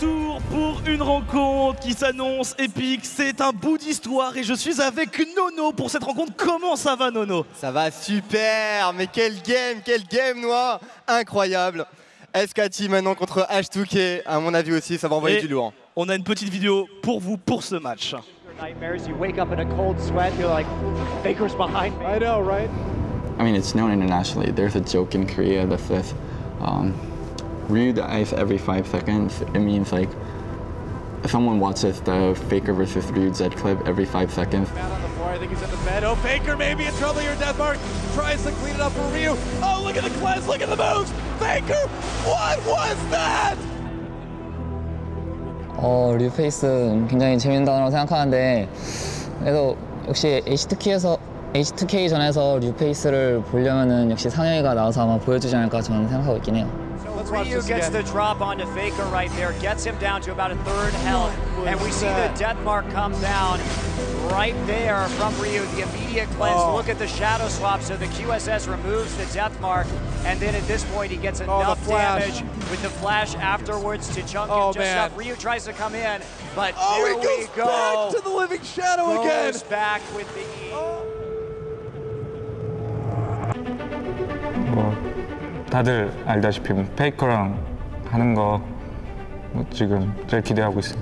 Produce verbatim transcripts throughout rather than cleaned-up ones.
retour pour une rencontre qui s'annonce épique. C'est un bout d'histoire et je suis avec Nono pour cette rencontre. Comment ça va, Nono? Ça va super, mais quel game, quel game, Noah. Incroyable. S K T maintenant contre H deux K. À mon avis aussi, ça va envoyer et du lourd. On a une petite vidéo pour vous pour ce match. I mean, it's known internationally. There's a joke in Korea that says, um, Ryu dies every five seconds. It means like if someone watches the Faker versus Ryu Zed clip every five seconds. I think he's at the bed. Oh, Faker maybe in trouble here. Death Mark tries to clean it up for Ryu. Oh, look at the cleanse, look at the moves. Faker, what was that? 어, 류 페이스는 굉장히 재미있다고 생각하는데 그래도 역시 에이치 투 케이에서 에이치 투 케이 전에서 류 페이스를 보려면은 역시 상영이가 나와서 아마 보여주지 않을까 저는 생각하고 있긴 해요. Ryu gets the drop onto Faker right there, gets him down to about a third health, and we see the death mark come down right there from Ryu. The immediate cleanse, oh. Look at the shadow swap, so the Q S S removes the death mark, and then at this point he gets enough oh, damage with the flash afterwards to chunk oh, him just man. up. Ryu tries to come in, but oh, there he goes we go. Back to the living shadow goes again. Goes back with the E. Oh. Oh. 다들 알다시피 페이커랑 하는 거 지금 제일 기대하고 있어요.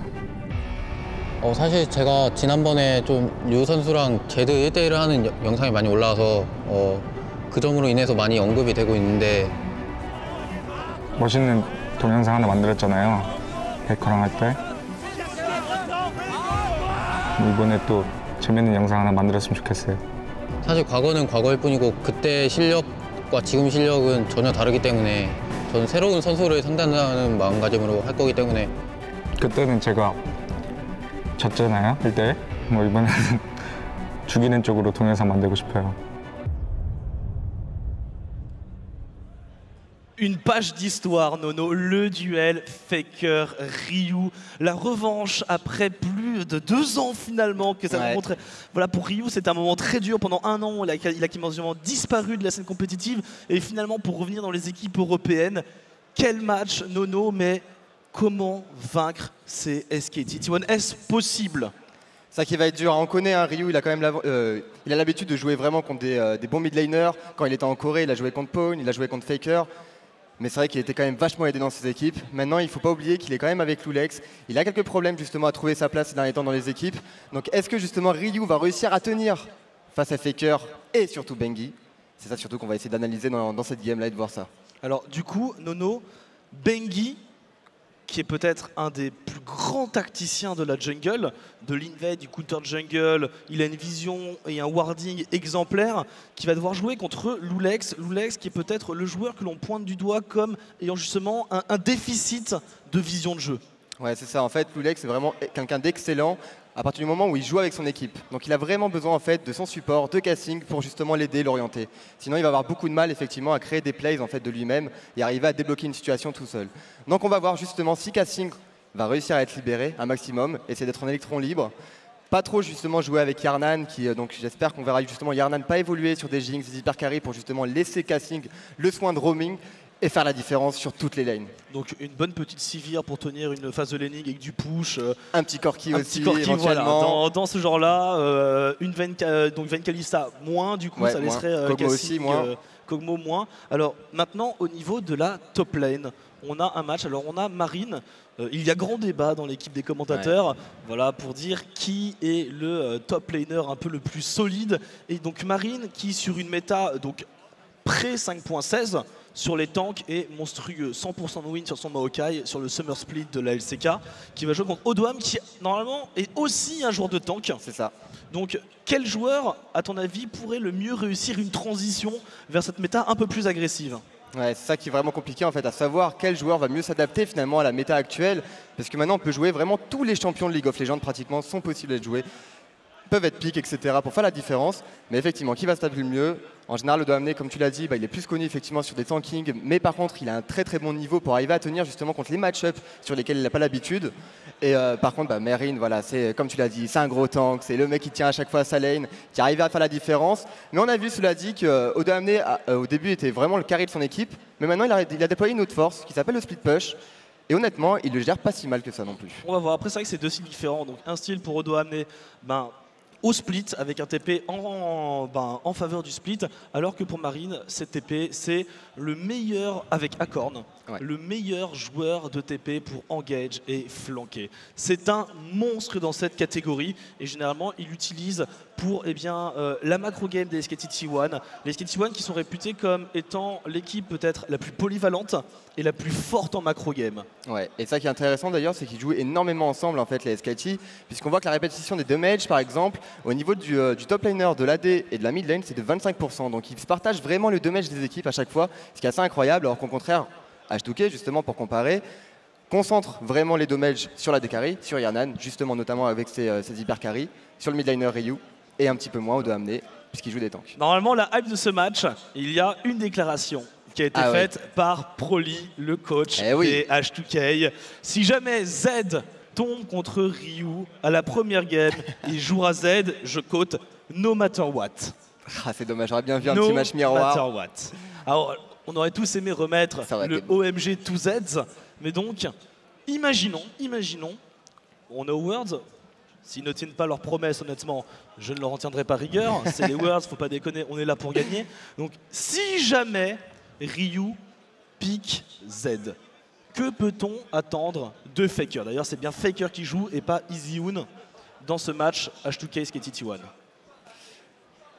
어, 사실 제가 지난번에 좀 류 선수랑 제드 일 대 일을 하는 여, 영상이 많이 올라와서 어, 그 점으로 인해서 많이 언급이 되고 있는데 멋있는 동영상 하나 만들었잖아요. 페이커랑 할 때. 이번에 또 재밌는 영상 하나 만들었으면 좋겠어요. 사실 과거는 과거일 뿐이고 그때 실력 과 지금 실력은 전혀 다르기 때문에 저는 새로운 선수를 상대하는 마음가짐으로 할 거기 때문에 그때는 제가 졌잖아요. 일 대 일. 뭐 이번에는 죽이는 쪽으로 동영상 만들고 싶어요. Une page d'histoire, Nono, le duel Faker-Ryu, la revanche après plus de deux ans finalement que ça ouais. rencontre. Voilà, pour Ryu, c'était un moment très dur. Pendant un an, il a, il a quasiment disparu de la scène compétitive. Et finalement, pour revenir dans les équipes européennes, quel match, Nono, mais comment vaincre ces S K T T un? Est-ce possible? C'est ça qui va être dur. On connaît hein, Ryu, il a quand même euh, il a l'habitude de jouer vraiment contre des, euh, des bons midlaners. Quand il était en Corée, il a joué contre Pawn, il a joué contre Faker. Mais c'est vrai qu'il était quand même vachement aidé dans ses équipes. Maintenant, il ne faut pas oublier qu'il est quand même avec Lulex. Il a quelques problèmes justement à trouver sa place ces derniers temps dans les équipes. Donc est-ce que justement Ryu va réussir à tenir face à Faker et surtout Bengi? C'est ça surtout qu'on va essayer d'analyser dans, dans cette game-là et de voir ça. Alors du coup, Nono, Bengi, qui est peut-être un des plus grands tacticiens de la jungle, de l'invade, du counter jungle, il a une vision et un warding exemplaire, qui va devoir jouer contre Lulex. Lulex qui est peut-être le joueur que l'on pointe du doigt comme ayant justement un, un déficit de vision de jeu. Ouais, c'est ça. En fait, Lulex est vraiment quelqu'un d'excellent à partir du moment où il joue avec son équipe. Donc il a vraiment besoin en fait de son support, de kaSing pour justement l'aider, l'orienter. Sinon il va avoir beaucoup de mal effectivement à créer des plays en fait de lui-même et arriver à débloquer une situation tout seul. Donc on va voir justement si kaSing va réussir à être libéré un maximum, essayer d'être en électron libre. Pas trop justement jouer avec Hjarnan, qui euh, donc j'espère qu'on verra justement Hjarnan pas évoluer sur des jinx, des hypercarries pour justement laisser kaSing le soin de roaming et faire la différence sur toutes les lanes. Donc une bonne petite civière pour tenir une phase de laning avec du push. Euh, un petit corki un aussi, petit corki, voilà. Dans, dans ce genre-là, euh, une veine, euh, donc veine Kalista moins, du coup ouais, ça moins. laisserait euh, Kog'Maw aussi moins. Euh, Kog'Maw moins. Alors maintenant au niveau de la top lane, on a un match. Alors on a Marine. Euh, il y a grand débat dans l'équipe des commentateurs, ouais. voilà pour dire qui est le euh, top laner un peu le plus solide. Et donc Marine qui sur une méta donc pré cinq point seize. Sur les tanks est monstrueux, cent pour cent de win sur son Maokai, sur le Summer Split de la L C K, qui va jouer contre Odoamne, qui normalement est aussi un joueur de tank. C'est ça. Donc quel joueur, à ton avis, pourrait le mieux réussir une transition vers cette méta un peu plus agressive? Ouais, c'est ça qui est vraiment compliqué en fait, à savoir quel joueur va mieux s'adapter finalement à la méta actuelle, parce que maintenant on peut jouer vraiment tous les champions de League of Legends, pratiquement sont possibles à jouer, peuvent être piques, et cetera pour faire la différence, mais effectivement, qui va s'adapter le mieux? En général, Odoamne, comme tu l'as dit, bah, il est plus connu effectivement sur des tankings, mais par contre, il a un très très bon niveau pour arriver à tenir justement contre les match-ups sur lesquels il n'a pas l'habitude. Et euh, par contre, bah, Marine, voilà, c'est comme tu l'as dit, c'est un gros tank, c'est le mec qui tient à chaque fois à sa lane, qui arrive à faire la différence. Mais on a vu, cela dit, que Odoamne euh, au début était vraiment le carry de son équipe, mais maintenant il a, il a déployé une autre force qui s'appelle le split push. Et honnêtement, il le gère pas si mal que ça non plus. On va voir. Après, c'est vrai que c'est deux styles différents. Donc, un style pour Odoamne, ben, au split, avec un T P en, en, ben, en faveur du split, alors que pour Marine, cette T P, c'est le meilleur, avec Acorn, ouais. le meilleur joueur de T P pour engage et flanquer. C'est un monstre dans cette catégorie, et généralement, il l'utilise pour eh bien, euh, la macro game des S K T T un. Les S K T T un qui sont réputés comme étant l'équipe peut-être la plus polyvalente et la plus forte en macro game. Ouais, et ça qui est intéressant d'ailleurs, c'est qu'ils jouent énormément ensemble en fait les S K T, puisqu'on voit que la répétition des deux matchs, par exemple, au niveau du, euh, du top laner, de l'A D et de la mid lane, c'est de vingt-cinq pour cent. Donc ils se partagent vraiment les deux matchs des équipes à chaque fois, ce qui est assez incroyable, alors qu'au contraire, H deux K, justement pour comparer, concentre vraiment les deux matchs sur la D-Carry, sur Hjarnan, justement notamment avec ses, euh, ses hyper carry, sur le mid laner Ryu, et un petit peu moins Odoamne, puisqu'il joue des tanks. Normalement, la hype de ce match, il y a une déclaration qui a été ah faite ouais. par Proli, le coach eh oui. des H deux K. Si jamais Z tombe contre Ryu à la première game, il jouera Z, je cote no matter what. Ah, c'est dommage, j'aurais bien vu un no petit match miroir. No matter what. Alors, on aurait tous aimé remettre le O M G to Z, mais donc, imaginons, imaginons, on a Words. S'ils ne tiennent pas leurs promesses, honnêtement, je ne leur en tiendrai pas rigueur. C'est les Worlds, faut pas déconner, on est là pour gagner. Donc, si jamais Ryu pique Z, que peut-on attendre de Faker? D'ailleurs, c'est bien Faker qui joue et pas EasyHoon dans ce match H deux K S K T T un.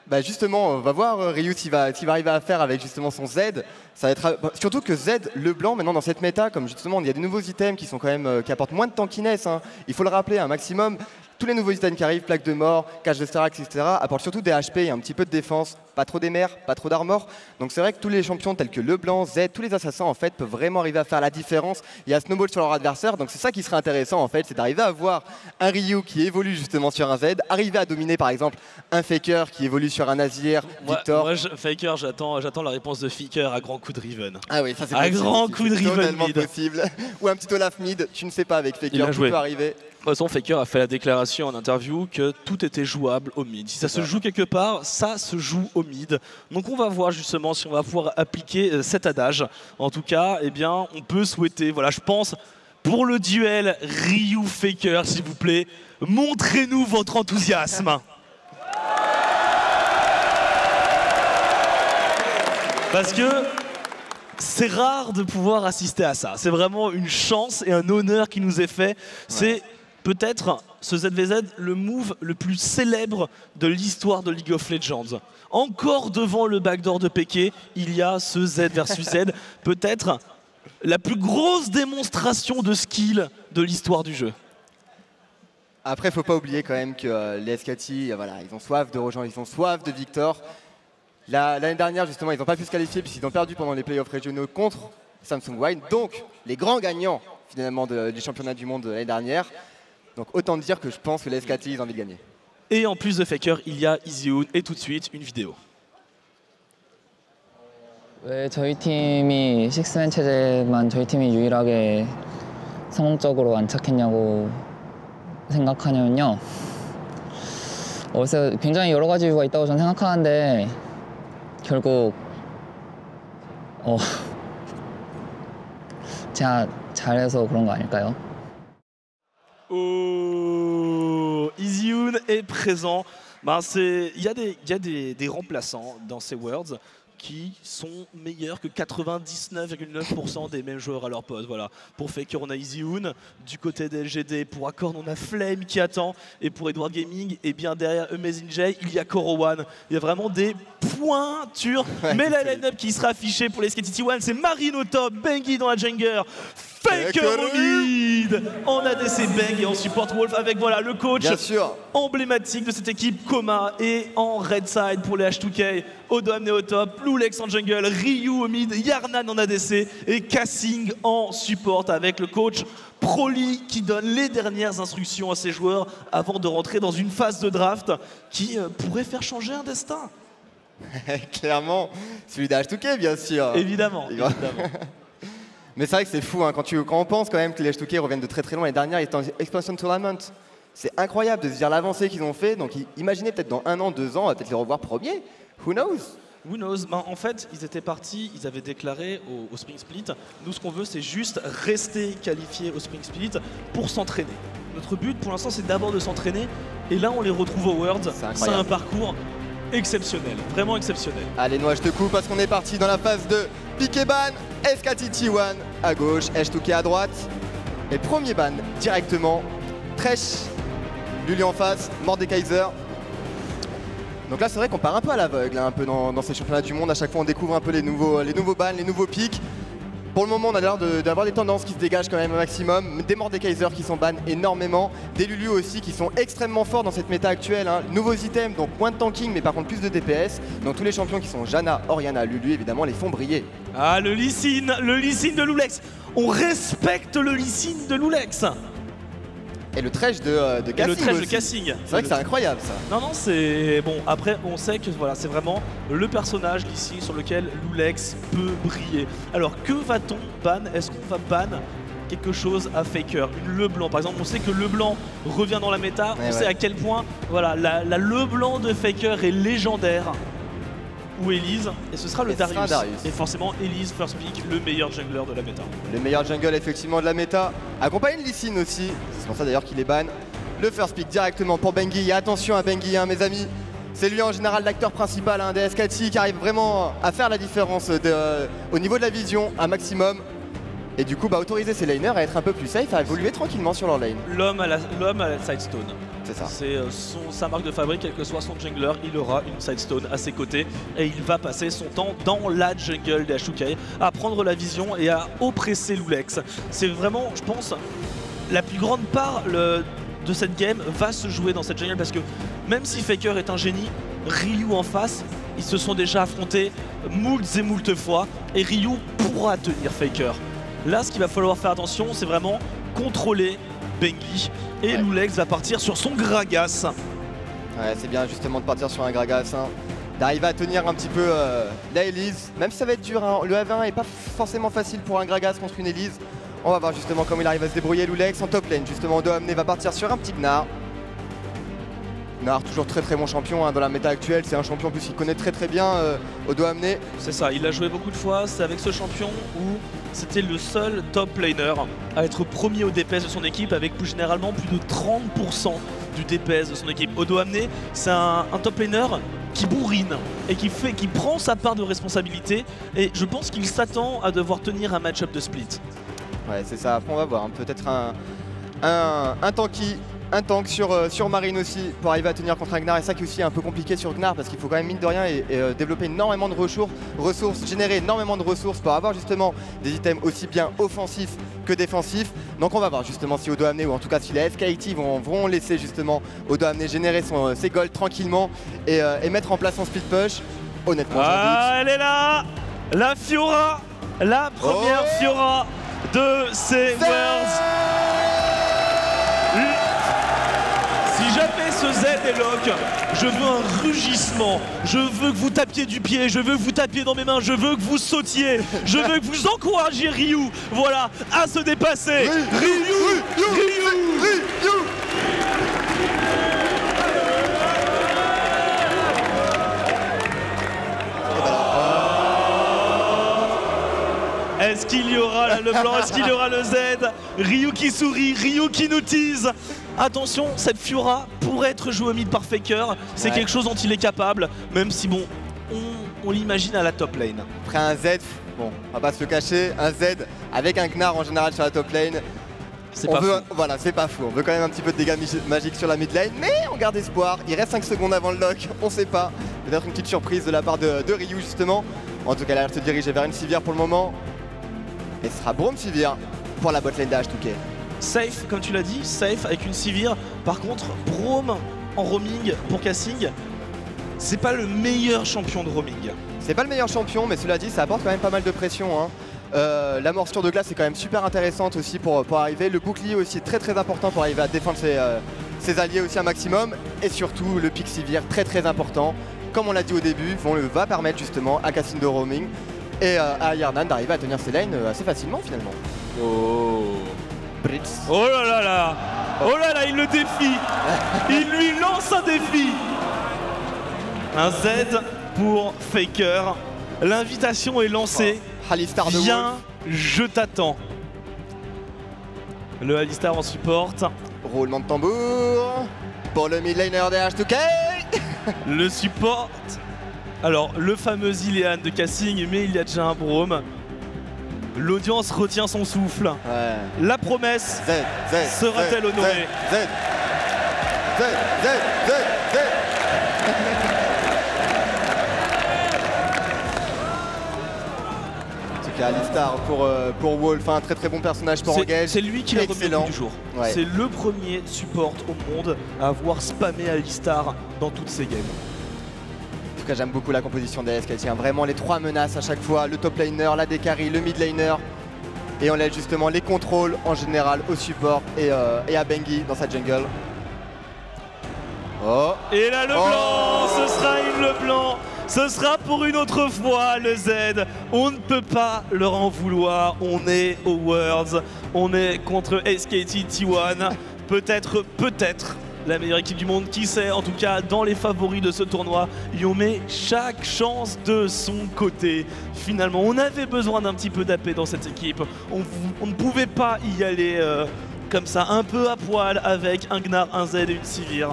Bah justement, on va voir Ryu s'il va, s'il va arriver à faire avec justement son Z. Ça va être, surtout que Z, le blanc, maintenant dans cette méta, comme justement il y a des nouveaux items qui, sont quand même, qui apportent moins de tankiness, hein. Il faut le rappeler un maximum. Tous les nouveaux items qui arrivent, plaque de mort, cache de Starax, et cetera, apportent surtout des H P et un petit peu de défense, pas trop des mers, pas trop d'armor. Donc c'est vrai que tous les champions tels que Leblanc, Z, tous les assassins en fait peuvent vraiment arriver à faire la différence et à snowball sur leur adversaire. Donc c'est ça qui serait intéressant en fait, c'est d'arriver à voir un Ryu qui évolue justement sur un Z, arriver à dominer par exemple un Faker qui évolue sur un Azir, moi, Victor. Moi, je, Faker, j'attends la réponse de Faker à grand coup de Riven. Ah oui, ça c'est possible. À grand coup de Riven. Totalement possible. Ou un petit Olaf mid, tu ne sais pas avec Faker, tout peut arriver. De toute façon, Faker a fait la déclaration en interview que tout était jouable au mid. Si ça se joue quelque part, ça se joue au mid. Donc on va voir justement si on va pouvoir appliquer cet adage. En tout cas, eh bien, on peut souhaiter, voilà, je pense, pour le duel Ryu-Faker, s'il vous plaît, montrez-nous votre enthousiasme. Parce que c'est rare de pouvoir assister à ça. C'est vraiment une chance et un honneur qui nous est fait. C'est peut-être ce Z V Z le move le plus célèbre de l'histoire de League of Legends. Encore devant le backdoor de P K, il y a ce Z versus Z, peut-être la plus grosse démonstration de skill de l'histoire du jeu. Après, il ne faut pas oublier quand même que euh, les S K T, euh, voilà, ils ont soif de rejoindre, ils ont soif de victoire. L'année dernière, justement, ils n'ont pas pu se qualifier puisqu'ils ont perdu pendant les playoffs régionaux contre Samsung Wine. Donc, les grands gagnants, finalement, de, des championnats du monde de l'année dernière. Donc autant dire que je pense que les S K T, ils ont envie de gagner. Et en plus de Faker, il y a EasyHoon et tout de suite une vidéo. 왜 저희 팀이 식스맨 체제만 저희 팀이 유일하게 성공적으로 안착했냐고 생각하냐면요. 어서 굉장히 여러 가지 이유가 있다고 저는 생각하는데 결국 어 제가 잘해서 그런 거 아닐까요? Oh, EasyHoon est présent. Ben, c'est, il y a, des, il y a des, des remplaçants dans ces Worlds qui sont meilleurs que quatre-vingt-dix-neuf virgule neuf pour cent des mêmes joueurs à leur poste. Voilà. Pour Faker, on a EasyHoon. Du côté des L G D, pour Acorn, on a Flame qui attend. Et pour Edward Gaming, et bien derrière Amazing J, il y a Coro One. Il y a vraiment des pointures. Ouais, mais la line-up qui sera affichée pour les S K T T un, c'est Marine au top, Bengi dans la jungle. Faker au mid, en A D C Bang et en support Wolf avec voilà le coach emblématique de cette équipe kkOma et en red side pour les H deux K, Odoamne au top, Lulex en jungle, Ryu au mid, Hjarnan en A D C et kaSing en support avec le coach Proli qui donne les dernières instructions à ses joueurs avant de rentrer dans une phase de draft qui euh, pourrait faire changer un destin. Clairement, celui de H deux K bien sûr. Évidemment. évidemment. Mais c'est vrai que c'est fou, hein, quand, tu, quand on pense quand même que les H deux K reviennent de très très loin, les dernières étaient en Expansion Tournament. C'est incroyable de se dire l'avancée qu'ils ont fait, donc imaginez peut-être dans un an, deux ans, on va peut-être les revoir premiers, who knows. Who knows? Ben, en fait, ils étaient partis, ils avaient déclaré au, au Spring Split. Nous, ce qu'on veut, c'est juste rester qualifiés au Spring Split pour s'entraîner. Notre but, pour l'instant, c'est d'abord de s'entraîner. Et là, on les retrouve au Worlds. C'est un parcours exceptionnel, vraiment exceptionnel. Allez, Noah, je te coupe parce qu'on est parti dans la phase de piqué ban. S K T T un à gauche, H deux K à droite. Et premier ban directement. Trèche, Lulu en face, Mordekaiser. Donc là, c'est vrai qu'on part un peu à l'aveugle, hein, un peu dans, dans ces championnats du monde. À chaque fois, on découvre un peu les nouveaux, les nouveaux bans, les nouveaux pics. Pour le moment, on a l'air d'avoir de, des tendances qui se dégagent quand même au maximum. Des Mordekaiser qui s'en bannent énormément. Des Lulu aussi qui sont extrêmement forts dans cette méta actuelle. Hein. Nouveaux items, donc moins de tanking, mais par contre plus de D P S. Donc tous les champions qui sont Janna, Orianna, Lulu, évidemment, les font briller. Ah, le Lee Sin, le Lee Sin de Lulex. On respecte le Lee Sin de Lulex. Et le trash de, euh, de kaSing. Le trash de kaSing. C'est vrai que c'est incroyable ça. Non, non, c'est. Bon, après, on sait que voilà, c'est vraiment le personnage ici sur lequel Lulex peut briller. Alors, que va-t-on ban? Est-ce qu'on va ban quelque chose à Faker? Leblanc, par exemple, on sait que Leblanc revient dans la méta. Mais on ouais. sait à quel point voilà, la, la Leblanc de Faker est légendaire. Ou Elise, et ce sera le Darius. Sera Darius. Et forcément, Elise, first pick, le meilleur jungler de la méta. Le meilleur jungle, effectivement, de la méta. Accompagne Lee Sin aussi. C'est pour ça d'ailleurs qu'il est ban. Le first pick directement pour Bengi. Et attention à Bengi, hein, mes amis. C'est lui en général l'acteur principal hein, des S K T qui arrive vraiment à faire la différence de, euh, au niveau de la vision, un maximum. Et du coup, bah, autoriser ses laners à être un peu plus safe, à évoluer tranquillement sur leur lane. L'homme à la, l'homme à la sidestone. C'est ça. C'est sa marque de fabrique, quel que soit son jungler, il aura une sidestone à ses côtés. Et il va passer son temps dans la jungle des H deux K à prendre la vision et à oppresser Lulex. C'est vraiment, je pense, la plus grande part le, de cette game va se jouer dans cette jungle. Parce que même si Faker est un génie, Ryu en face, ils se sont déjà affrontés moultes et moultes fois. Et Ryu pourra tenir Faker. Là, ce qu'il va falloir faire attention, c'est vraiment contrôler Bengi. Et ouais. Lulex va partir sur son Gragas. Ouais, c'est bien justement de partir sur un Gragas. Hein. D'arriver à tenir un petit peu euh, la Elise. Même si ça va être dur, hein. Le A V un n'est pas forcément facile pour un Gragas contre une Elise. On va voir justement comment il arrive à se débrouiller. Lulex en top lane. Justement, Odoamne va partir sur un petit Gnar. Gnar, toujours très très bon champion hein, dans la méta actuelle, c'est un champion en plus qu'il connaît très très bien euh, Odoamne. C'est ça, il l'a joué beaucoup de fois, c'est avec ce champion où c'était le seul top laner à être premier au D P S de son équipe avec plus généralement plus de trente pour cent du D P S de son équipe. Odoamne, c'est un, un top laner qui bourrine et qui, fait, qui prend sa part de responsabilité et je pense qu'il s'attend à devoir tenir un match-up de split. Ouais c'est ça, après on va voir, hein. Peut-être un, un, un tanky. Un tank sur, euh, sur Marine aussi pour arriver à tenir contre un Gnar et ça qui est aussi un peu compliqué sur Gnar parce qu'il faut quand même mine de rien et, et euh, développer énormément de ressources, ressources, générer énormément de ressources pour avoir justement des items aussi bien offensifs que défensifs. Donc on va voir justement si Odoamne ou en tout cas si les S K T vont, vont laisser justement Odoamne générer son, euh, ses golds tranquillement et, euh, et mettre en place son speed push. Honnêtement, ah, elle est là, la Fiora, la première oh Fiora de ces Worlds. Ce Z est lock, je veux un rugissement, je veux que vous tapiez du pied, je veux que vous tapiez dans mes mains, je veux que vous sautiez, je veux que vous encouragiez Ryu, voilà, à se dépasser. Ryu, Ryu, Ryu, Ryu, Ryu, Ryu. Est-ce qu'il y aura la Leblanc? Est-ce qu'il y aura le Z? Ryu qui sourit, Ryu qui nous tease. Attention, cette Fiora pourrait être jouée au mid par Faker. C'est ouais. quelque chose dont il est capable, même si bon, on, on l'imagine à la top lane. Après un Z, bon, on va pas se le cacher, un Z avec un Gnar en général sur la top lane. C'est pas veut, fou. Voilà, c'est pas fou. On veut quand même un petit peu de dégâts magiques sur la mid lane, mais on garde espoir. Il reste cinq secondes avant le lock, on sait pas. Peut-être une petite surprise de la part de, de Ryu justement. En tout cas, elle a l'air de se diriger vers une civière pour le moment. Et ce sera Brome Sivir pour la botlane d'H deux K. Safe, comme tu l'as dit, safe avec une Sivir. Par contre, Brome en roaming pour kaSing, c'est pas le meilleur champion de roaming. C'est pas le meilleur champion, mais cela dit, ça apporte quand même pas mal de pression. Hein. Euh, la morsure de glace est quand même super intéressante aussi pour, pour arriver. Le bouclier aussi est très très important pour arriver à défendre ses, euh, ses alliés aussi un maximum. Et surtout, le pic Sivir très très important. Comme on l'a dit au début, on le va permettre justement à kaSing de roaming. Et euh, à Hjarnan d'arriver à tenir ses lanes assez facilement finalement. Oh Brits. Oh là là là. Oh là là, il le défie. Il lui lance un défi. Un Z pour Faker. L'invitation est lancée. Oh, Alistar de Viens, Wolf. Je t'attends. Le Alistar en support. Roulement de tambour pour le mid laner des H deux K. Le support. Alors, le fameux Ilean de kaSing, mais il y a déjà un Brome. L'audience retient son souffle. Ouais. La promesse sera-t-elle honorée? Z, Z, Z, Z, Z. En tout cas, Alistar pour, euh, pour Wolf, un très très bon personnage pour engage. C'est lui qui l'a remis au bout du jour. Ouais. C'est le premier support au monde à avoir spammé Alistar dans toutes ses games. En tout cas, j'aime beaucoup la composition des S K T, hein. Vraiment les trois menaces à chaque fois, le top laner, la décarry, le mid laner. Et on laisse justement les contrôles en général au support et, euh, et à Bengi dans sa jungle. Oh. Et là le oh. blanc, ce sera une le blanc, ce sera pour une autre fois le Z. On ne peut pas leur en vouloir, on est au Worlds, on est contre S K T T un, peut-être, peut-être la meilleure équipe du monde, qui sait, en tout cas dans les favoris de ce tournoi, et on met chaque chance de son côté. Finalement, on avait besoin d'un petit peu d'A P dans cette équipe, on, on ne pouvait pas y aller euh, comme ça, un peu à poil avec un Gnar, un Z et une Sivir.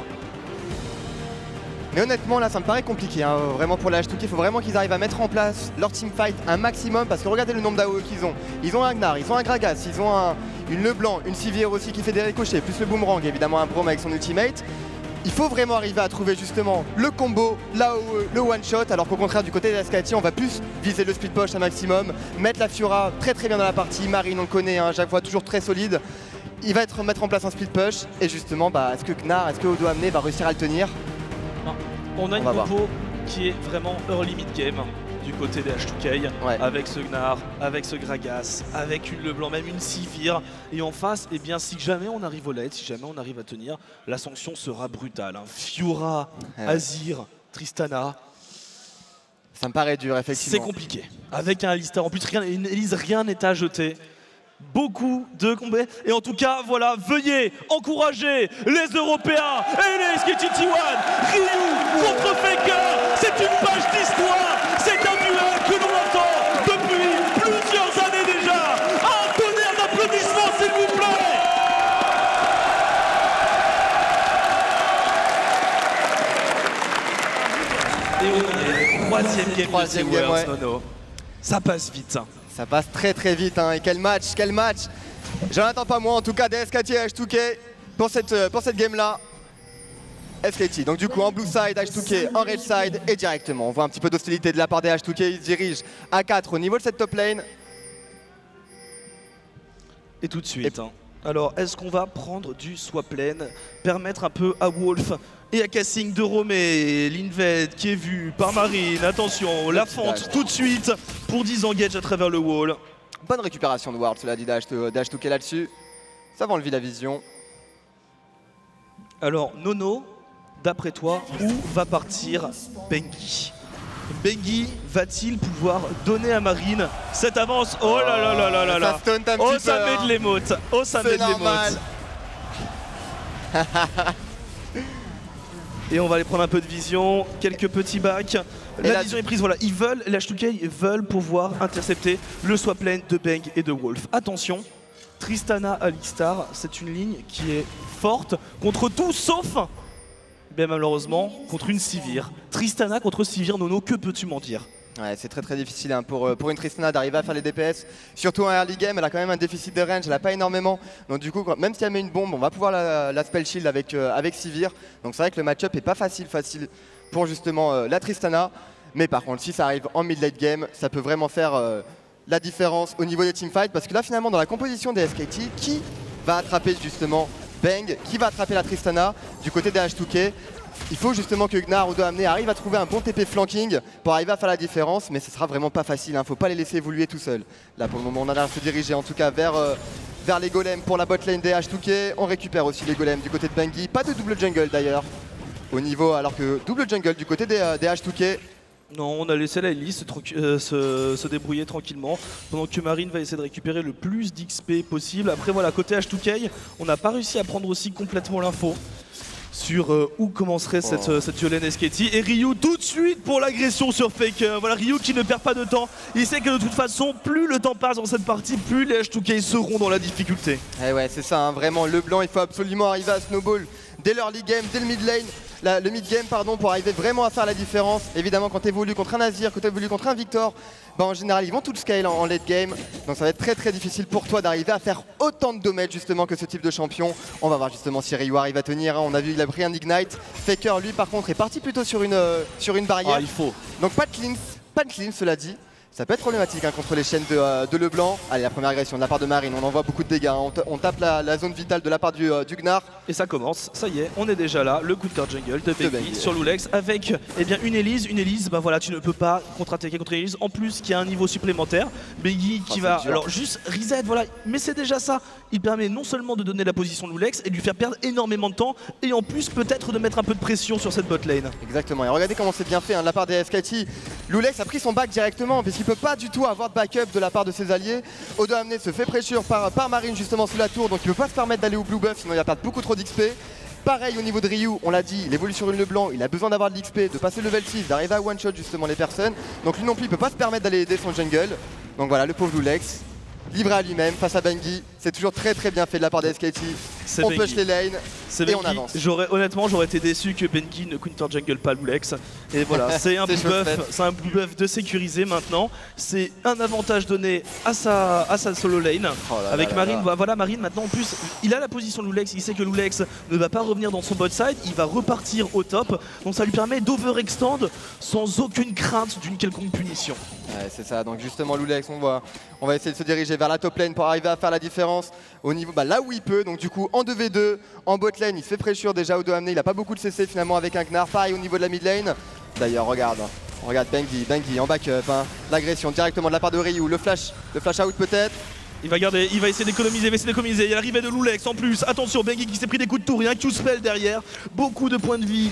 Mais honnêtement là ça me paraît compliqué, hein. Vraiment pour la H deux K, il faut vraiment qu'ils arrivent à mettre en place leur teamfight un maximum, parce que regardez le nombre d'A O E qu'ils ont. Ils ont un Gnar, ils ont un Gragas, ils ont un, une Leblanc, une Sivir aussi qui fait des ricochets, plus le Boomerang, évidemment un Brome avec son ultimate. Il faut vraiment arriver à trouver justement le combo, l'A O E, le one shot, alors qu'au contraire du côté de S K T on va plus viser le speed push un maximum, mettre la Fiora très très bien dans la partie. Marine on le connaît, hein, chaque fois toujours très solide. Il va être mettre en place un speed push et justement bah, est-ce que Gnar, est-ce que Odoamne va réussir à le tenir? On a une compo qui est vraiment early mid game du côté des H deux K, ouais. Avec ce Gnar, avec ce Gragas, avec une Leblanc, même une Sivir. Et en face, eh bien, si jamais on arrive au late, si jamais on arrive à tenir, la sanction sera brutale. Hein. Fiora, ouais. Azir, Tristana. Ça me paraît dur, effectivement. C'est compliqué. Avec un Alistar, en plus, rien, une Elise, rien n'est à jeter. Beaucoup de combats. Et en tout cas, voilà, veuillez encourager les Européens et les S K T T un. Ryu contre Faker, c'est une page d'histoire. C'est un duel que l'on attend depuis plusieurs années déjà. Un tonnerre d'applaudissements, s'il vous plaît. Et on est troisième game, troisième game, ouais. Nono. Ça passe vite. Ça passe très très vite, hein. Et quel match, quel match. J'en attends pas moins en tout cas des S K T et H deux K pour cette, pour cette game là. S K T, donc du coup en blue side, H deux K en red side et directement on voit un petit peu d'hostilité de la part des H deux K, ils se dirigent à quatre au niveau de cette top lane. Et tout de suite, et... hein. Alors est-ce qu'on va prendre du swap lane, permettre un peu à Wolf et à kaSing de roamer, l'invade qui est vu par Marine, attention, la fente tout de suite pour disengage à travers le wall. Bonne récupération de Ward, cela dit d'H deux K là-dessus, ça va enlever la vision. Alors Nono, d'après toi, où va partir Bengi? Bengi va-t-il pouvoir donner à Marine cette avance? Oh là là là là là là. Oh ça met de l'émote, oh ça met de l'émote. Et on va aller prendre un peu de vision, quelques petits bacs. La, la vision est prise, voilà. Ils veulent, les H deux K veulent pouvoir intercepter le swap lane de Bang et de Wolf. Attention, Tristana Alistar, c'est une ligne qui est forte contre tout sauf, bien malheureusement, contre une Sivir. Tristana contre Sivir, Nono, que peux-tu m'en dire? Ouais, c'est très très difficile, hein, pour, pour une Tristana d'arriver à faire les D P S, surtout en early game, elle a quand même un déficit de range, elle n'a pas énormément, donc du coup même si elle met une bombe, on va pouvoir la, la spell shield avec, euh, avec Sivir, donc c'est vrai que le match-up n'est pas facile facile pour justement euh, la Tristana, mais par contre si ça arrive en mid-late game, ça peut vraiment faire euh, la différence au niveau des teamfights, parce que là finalement dans la composition des S K T, qui va attraper justement Bang, qui va attraper la Tristana du côté des H deux K? Il faut justement que Gnar ou Odoamne arrive à trouver un bon T P flanking pour arriver à faire la différence, mais ce sera vraiment pas facile, hein. Faut pas les laisser évoluer tout seuls. Là pour le moment on a l'air de se diriger en tout cas vers, euh, vers les golems pour la botlane des H deux K. On récupère aussi les golems du côté de Bengi, pas de double jungle d'ailleurs au niveau, alors que double jungle du côté des, euh, des H deux K. Non, on a laissé la Elise se, euh, se, se débrouiller tranquillement, pendant que Marine va essayer de récupérer le plus d'X P possible. Après voilà, côté H deux K, on n'a pas réussi à prendre aussi complètement l'info. sur euh, où commencerait oh. cette, euh, cette violaine S K T. Et Ryu tout de suite pour l'agression sur Faker. Voilà Ryu qui ne perd pas de temps. Il sait que de toute façon, plus le temps passe dans cette partie, plus les H deux K seront dans la difficulté. Et ouais, c'est ça, hein, vraiment. Le blanc, il faut absolument arriver à snowball dès l'early game, dès le mid lane. La, le mid-game pardon, pour arriver vraiment à faire la différence. Évidemment, quand tu évolues contre un Azir, quand tu évolues contre un Victor, bah, en général, ils vont tout le scale en, en late game. Donc ça va être très très difficile pour toi d'arriver à faire autant de dommages justement que ce type de champion. On va voir justement si Ryu arrive à tenir. Hein. On a vu, il a pris un Ignite. Faker, lui, par contre, est parti plutôt sur une, euh, sur une barrière. Ah, il faut. Donc pas de cleanse, pas de cleanse, cela dit. Ça peut être problématique hein, contre les chaînes de, euh, de Leblanc. Allez, la première agression de la part de Marine, on envoie beaucoup de dégâts. Hein. On, on tape la, la zone vitale de la part du, euh, du Gnar. Et ça commence, ça y est, on est déjà là. Le coup de cœur jungle de Bengi sur Lulex avec eh bien, une Elise. Une Elise, bah voilà, tu ne peux pas contre-attaquer contre Elise. En plus, qui a un niveau supplémentaire. Bengi qui oh, va dur. alors juste reset, voilà. Mais c'est déjà ça. Il permet non seulement de donner la position de Lulex et de lui faire perdre énormément de temps. Et en plus, peut-être de mettre un peu de pression sur cette botlane. Exactement. Et regardez comment c'est bien fait hein, de la part des S K T. Lulex a pris son back directement parce qu'il peut pas du tout avoir de backup de la part de ses alliés. Odoamne se fait pressure par, par Marine justement sous la tour, donc il peut pas se permettre d'aller au blue buff, sinon il va perdre beaucoup trop d'X P. Pareil au niveau de Ryu, on l'a dit, il évolue sur une Leblanc, il a besoin d'avoir de l'X P, de passer level six, d'arriver à one shot justement les personnes. Donc lui non plus il peut pas se permettre d'aller aider son jungle. Donc voilà, le pauvre Lulex, livré à lui-même face à Bengi, c'est toujours très très bien fait de la part des S K T. On Bengi. push les lanes et Bengi. on avance. Honnêtement, j'aurais été déçu que Bengi ne counter jungle pas Lulex. Et voilà, c'est un blue buff, buff de sécuriser maintenant. C'est un avantage donné à sa, à sa solo lane. Oh là Avec là Marine, là. voilà Marine maintenant en plus, il a la position de Lulex, il sait que Lulex ne va pas revenir dans son bot side, il va repartir au top. Donc ça lui permet d'overextend sans aucune crainte d'une quelconque punition. Ouais, c'est ça, donc justement Lulex, on voit, on va essayer de se diriger vers la top lane pour arriver à faire la différence au niveau, bah, là où il peut, donc du coup en deux v deux, en bot lane, il se fait pressure déjà au Odoamne, il a pas beaucoup de C C finalement avec un Gnar, pareil au niveau de la mid lane. D'ailleurs, regarde, regarde Bengi, Bengi en backup, hein. L'agression directement de la part de Ryu, le flash, le flash out peut-être. Il va garder, il va essayer d'économiser, il va essayer d'économiser. Il y a l'arrivée de Lulex en plus, attention, Bengi qui s'est pris des coups de tour, il y a un Q-spell derrière, beaucoup de points de vie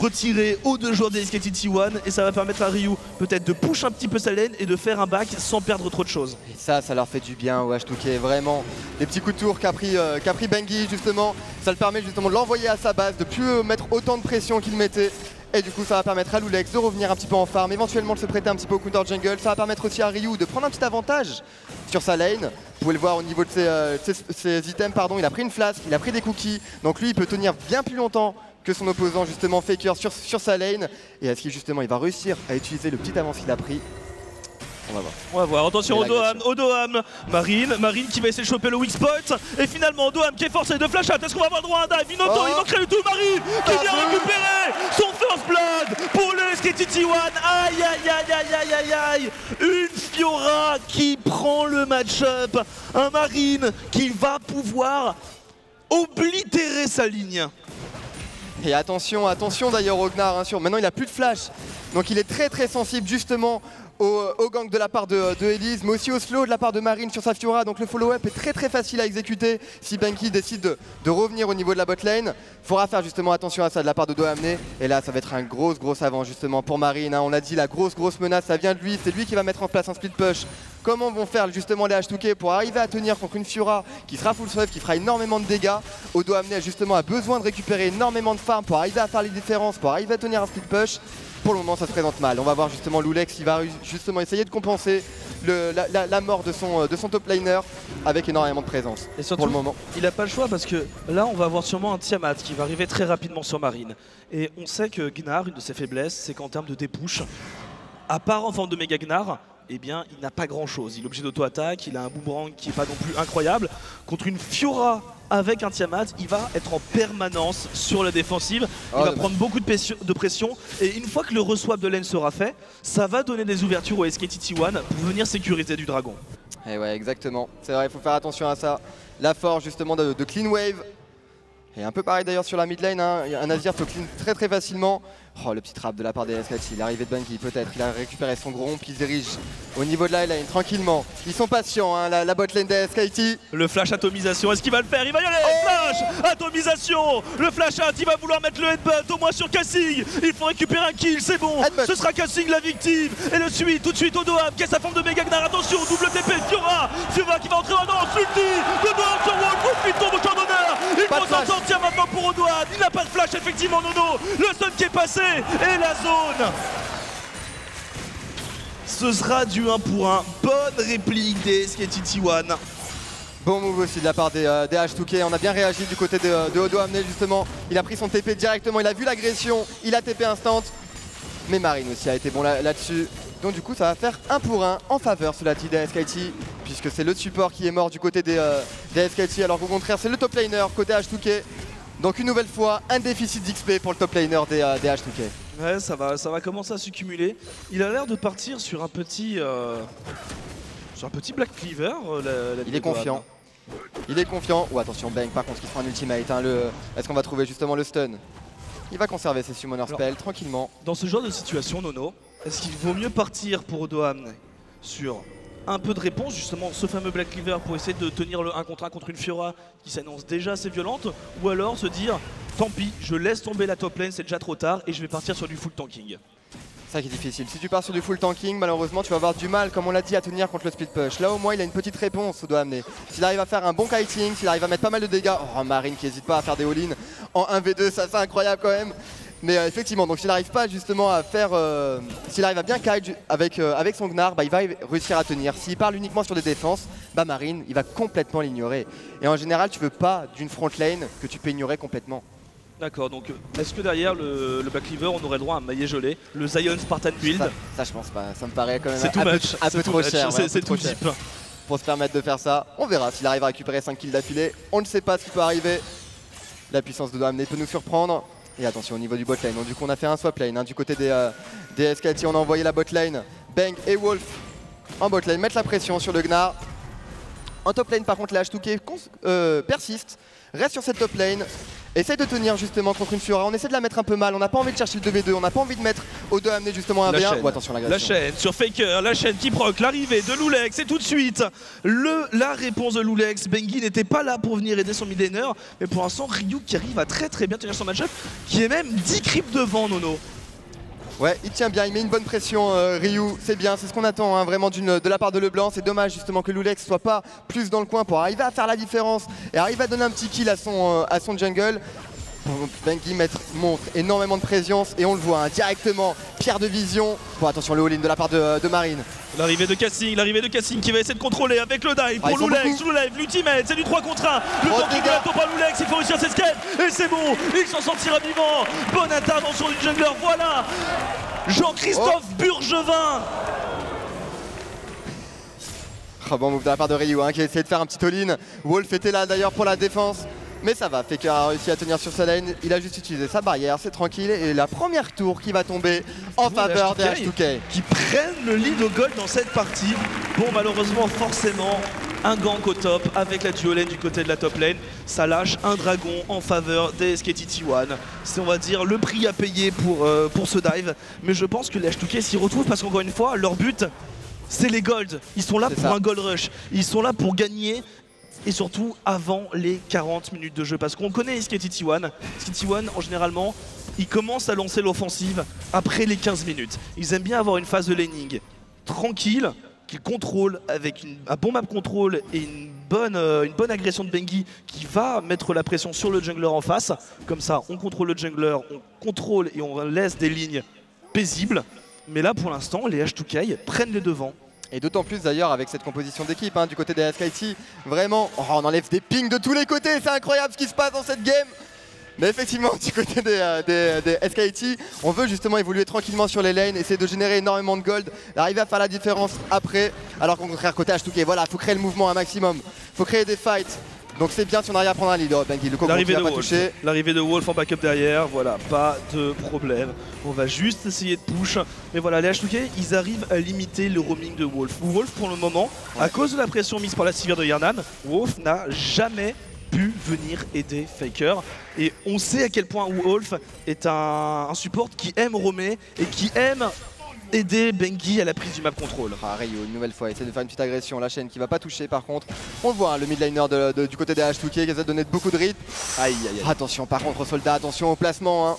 retirés aux deux joueurs des S K T T un et ça va permettre à Ryu peut-être de push un petit peu sa lane et de faire un back sans perdre trop de choses. Et ça, ça leur fait du bien au H deux K, vraiment. Les petits coups de tour qu'a pris, euh, qu'a pris Bengi justement, ça le permet justement de l'envoyer à sa base, de plus mettre autant de pression qu'il mettait. Et du coup ça va permettre à Lulex de revenir un petit peu en farm, éventuellement de se prêter un petit peu au counter jungle. Ça va permettre aussi à Ryu de prendre un petit avantage sur sa lane. Vous pouvez le voir au niveau de ses, euh, ses, ses items, pardon, il a pris une flasque, il a pris des cookies. Donc lui il peut tenir bien plus longtemps que son opposant justement Faker sur, sur sa lane. Et est-ce qu'il justement il va réussir à utiliser le petit avance qu'il a pris? On va voir. On va voir. Attention, Odoamne, Odoamne, Marine, Marine qui va essayer de choper le weak spot. Et finalement, Odoamne qui est forcé de flash out. Est-ce qu'on va avoir droit à un dive? Inoto, oh. il manquerait du tout. Marine qui vient récupérer son first blood pour le S K T T un. Aïe, aïe, aïe, aïe, aïe, aïe, une Fiora qui prend le match-up. Un Marine qui va pouvoir oblitérer sa ligne. Et attention, attention d'ailleurs au Gnar. Hein, sur... Maintenant, il n'a plus de flash. Donc, il est très très sensible justement Au, au gank de la part de, de Elise, mais aussi au slow de la part de Marine sur sa Fiora. Donc le follow-up est très très facile à exécuter si Bengi décide de, de revenir au niveau de la botlane. Faudra faire justement attention à ça de la part de Odoamne. Et là ça va être un gros gros avant justement pour Marine. Hein. On a dit la grosse grosse menace, ça vient de lui, c'est lui qui va mettre en place un split push. Comment vont faire justement les H deux K pour arriver à tenir contre une Fiora qui sera full swift, qui fera énormément de dégâts. Odoamne justement a besoin de récupérer énormément de farm pour arriver à faire les différences, pour arriver à tenir un split push. Pour le moment ça se présente mal, on va voir justement Lulex qui va justement essayer de compenser le, la, la, la mort de son, de son top laner avec énormément de présence. Et surtout, pour le moment, il n'a pas le choix parce que là on va avoir sûrement un Tiamat qui va arriver très rapidement sur Marine. Et on sait que Gnar, une de ses faiblesses, c'est qu'en termes de dépouche, à part en forme de méga Gnar, eh bien il n'a pas grand chose. Il est obligé d'auto-attaque, il a un boomerang qui n'est pas non plus incroyable. Contre une Fiora avec un Tiamat, il va être en permanence sur la défensive, il oh, va prendre beaucoup de pression et une fois que le re-swap de lane sera fait, ça va donner des ouvertures au S K T T un pour venir sécuriser du dragon. Et ouais, exactement, c'est vrai, il faut faire attention à ça. La force justement de, de Clean Wave, et un peu pareil d'ailleurs sur la mid lane, hein. Un Azir peut clean très très facilement. Oh, le petit trap de la part des S K T, l'arrivée de Bengi peut-être, il a récupéré son gros romp, il se dirige au niveau de la lane tranquillement. Ils sont patients, hein, la, la botlane des S K T. Le flash atomisation, est-ce qu'il va le faire? Il va y aller, oh flash atomisation. Le flash out, il va vouloir mettre le headbutt au moins sur kaSing. Il faut récupérer un kill, c'est bon, headbutt. Ce sera kaSing la victime. Et le suit, tout de suite Odoamne qui a sa forme de méga Gnar, attention, double T P, Fiora, Fiora qui va entrer dans l'ulti, Odoamne sur Wolf, Wolf qui tombe au cœur d'honneur. Il va s'en sortir maintenant pour Odoamne. Il n'a pas de flash, effectivement, Nono. Le stun qui est passé et la zone. Ce sera du un pour un. Bonne réplique des S K T T un. Bon move aussi de la part des, euh, des H deux K, on a bien réagi du côté de, de Odoamne justement. Il a pris son T P directement, il a vu l'agression, il a T P instant. Mais Marine aussi a été bon là-dessus. Là Donc du coup ça va faire un pour un en faveur cela dit des S K T. Puisque c'est le support qui est mort du côté des, euh, des S K T. Alors qu'au contraire c'est le top laner côté H deux K. Donc une nouvelle fois un déficit d'X P pour le top laner des, euh, des H deux K. Ouais, ça va, ça va commencer à s'accumuler. Il a l'air de partir sur un petit... Euh, sur un petit Black Cleaver. La, la il est confiant. Il est confiant. Ou oh, attention, Bang par contre qui prend un ultimate. Hein, le... Est-ce qu'on va trouver justement le stun? Il va conserver ses summoner spells alors, tranquillement. Dans ce genre de situation, Nono, est-ce qu'il vaut mieux partir pour Odoamne sur un peu de réponse, justement ce fameux Black Cleaver pour essayer de tenir le un contre un contre une Fiora qui s'annonce déjà assez violente, ou alors se dire tant pis, je laisse tomber la top lane, c'est déjà trop tard et je vais partir sur du full tanking? C'est ça qui est difficile. Si tu pars sur du full tanking, malheureusement tu vas avoir du mal, comme on l'a dit, à tenir contre le split push. Là au moins il a une petite réponse, Odoamne. S'il arrive à faire un bon kiting, s'il arrive à mettre pas mal de dégâts, oh Marine qui hésite pas à faire des all-in en un v deux, ça c'est incroyable quand même. Mais euh, effectivement, donc s'il n'arrive pas justement à faire, euh, s'il arrive à bien kite avec, euh, avec son Gnar, bah, il va réussir à tenir. S'il parle uniquement sur des défenses, bah Marine, il va complètement l'ignorer. Et en général, tu veux pas d'une front lane que tu peux ignorer complètement. D'accord, donc est-ce que derrière le, le Black Cleaver, on aurait le droit à un maillet gelé, le Zion Spartan build? Ça, ça je pense pas, ça me paraît quand même un, un, peu, un peu trop match. cher. C'est ouais, tout cheap. Pour se permettre de faire ça, on verra s'il arrive à récupérer cinq kills d'affilée. On ne sait pas ce qui peut arriver. La puissance de Odoamne peut nous surprendre. Et attention au niveau du bot lane, donc du coup on a fait un swap lane, hein, du côté des, euh, des S K T, on a envoyé la bot lane, Bang et Wolf en bot lane, mettre la pression sur le Gnar. En top lane par contre les H deux K euh, persistent, reste sur cette top lane, essaye de tenir justement contre une Fiora, on essaie de la mettre un peu mal, on n'a pas envie de chercher le deux v deux, on n'a pas envie de mettre au deux amener justement un v un. Oh, attention, la chaîne sur Faker, la chaîne qui proc, l'arrivée de Lulex et tout de suite le, la réponse de Lulex. Bengi n'était pas là pour venir aider son mid laner, mais pour l'instant Ryu qui arrive à très très bien tenir son match-up, qui est même dix creeps devant Nono. Ouais, il tient bien, il met une bonne pression euh, Ryu, c'est bien, c'est ce qu'on attend hein, vraiment de la part de Leblanc. C'est dommage justement que Lulex soit pas plus dans le coin pour arriver à faire la différence et arriver à donner un petit kill à son, euh, à son jungle. Bengi mettre, montre énormément de présence et on le voit hein, directement, pierre de vision. Bon, attention le all-in de la part de, de Marine. L'arrivée de kaSing, l'arrivée de kaSing qui va essayer de contrôler avec le dive ah, pour Lulex, Lulex, l'ultimate, c'est du trois contre un. Le oh, tanking de la tombe à Lulex, il faut réussir ses skates et c'est bon, il s'en sortira vivant. Bonne intervention du jungler, voilà Jean-Christophe oh. Burgevin. Oh, bon move de la part de Ryu hein, qui a essayé de faire un petit all-in. Wolf était là d'ailleurs pour la défense. Mais ça va, Faker a réussi à tenir sur sa lane, il a juste utilisé sa barrière, c'est tranquille, et la première tour qui va tomber en faveur des H deux K. Qui prennent le lead au gold dans cette partie. Bon, malheureusement, forcément, un gank au top avec la duo lane du côté de la top lane. Ça lâche un dragon en faveur des S K T T un. C'est, on va dire, le prix à payer pour, euh, pour ce dive. Mais je pense que les H deux K s'y retrouvent parce qu'encore une fois, leur but, c'est les golds. Ils sont là pour ça. un gold rush, ils sont là pour gagner. Et surtout avant les quarante minutes de jeu, parce qu'on connaît S K T T un. S K T T un, en généralement, ils commencent à lancer l'offensive après les quinze minutes. Ils aiment bien avoir une phase de laning tranquille, qu'ils contrôlent avec une, un bon map control et une bonne, euh, une bonne agression de Bengi qui va mettre la pression sur le jungler en face. Comme ça, on contrôle le jungler, on contrôle et on laisse des lignes paisibles. Mais là, pour l'instant, les H deux K prennent les devants. Et d'autant plus d'ailleurs avec cette composition d'équipe hein, du côté des S K T, vraiment oh, on enlève des pings de tous les côtés, c'est incroyable ce qui se passe dans cette game. Mais effectivement du côté des, euh, des, des S K T, on veut justement évoluer tranquillement sur les lanes, essayer de générer énormément de gold, arriver à faire la différence après, alors qu'au contraire côté H deux K, voilà, faut créer le mouvement un maximum, faut créer des fights. Donc c'est bien si on arrive à prendre un lead. Oh, Bengi, le L'arrivée de, de, de Wolf en backup derrière, voilà, pas de problème. On va juste essayer de push. Mais voilà, les H deux K, ils arrivent à limiter le roaming de Wolf. Wolf, pour le moment, ouais. à cause de la pression mise par la civière de Hjarnan, Wolf n'a jamais pu venir aider Faker. Et on sait à quel point Wolf est un, un support qui aime roamer et qui aime... aider Bengi à la prise du map control. Ah, Ryu, une nouvelle fois, essaie de faire une petite agression. La chaîne qui va pas toucher par contre. On le voit, hein, le midliner de, de, du côté des H deux K qui a donné beaucoup de rythme. Aïe, aïe, aïe. Attention par contre aux soldats, attention au placement. Hein.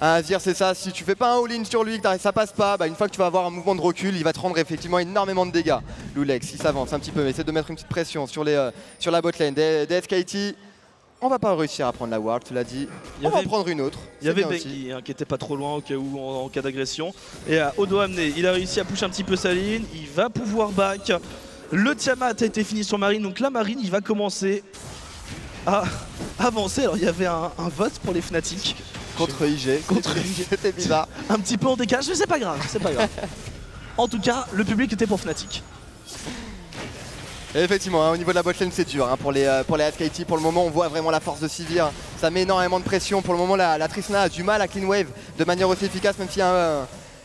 Un Azir, c'est ça, si tu fais pas un all-in sur lui, que ça passe pas, bah, une fois que tu vas avoir un mouvement de recul, il va te rendre effectivement énormément de dégâts. Lulex, il s'avance un petit peu, mais essaie de mettre une petite pression sur, les, euh, sur la botlane des, des S K T. On va pas réussir à prendre la ward, tu l'as dit. On va en prendre une autre. Il y avait Bengi hein, qui était pas trop loin au cas où, en, en cas d'agression. Et à Odoamne, il a réussi à push un petit peu sa ligne. Il va pouvoir back. Le Tiamat a été fini sur Marine. Donc la Marine, il va commencer à avancer. Alors il y avait un, un vote pour les Fnatic. Contre I G. Contre I G. C'était bizarre. Un petit peu en décalage, mais c'est pas grave. C'est pas grave. En tout cas, le public était pour Fnatic. Et effectivement, hein, au niveau de la botlane, c'est dur hein, pour les euh, pour les S K T. Pour le moment, on voit vraiment la force de Sivir. Ça met énormément de pression. Pour le moment, la, la Tristana a du mal à clean wave de manière aussi efficace, même s'il y a, euh,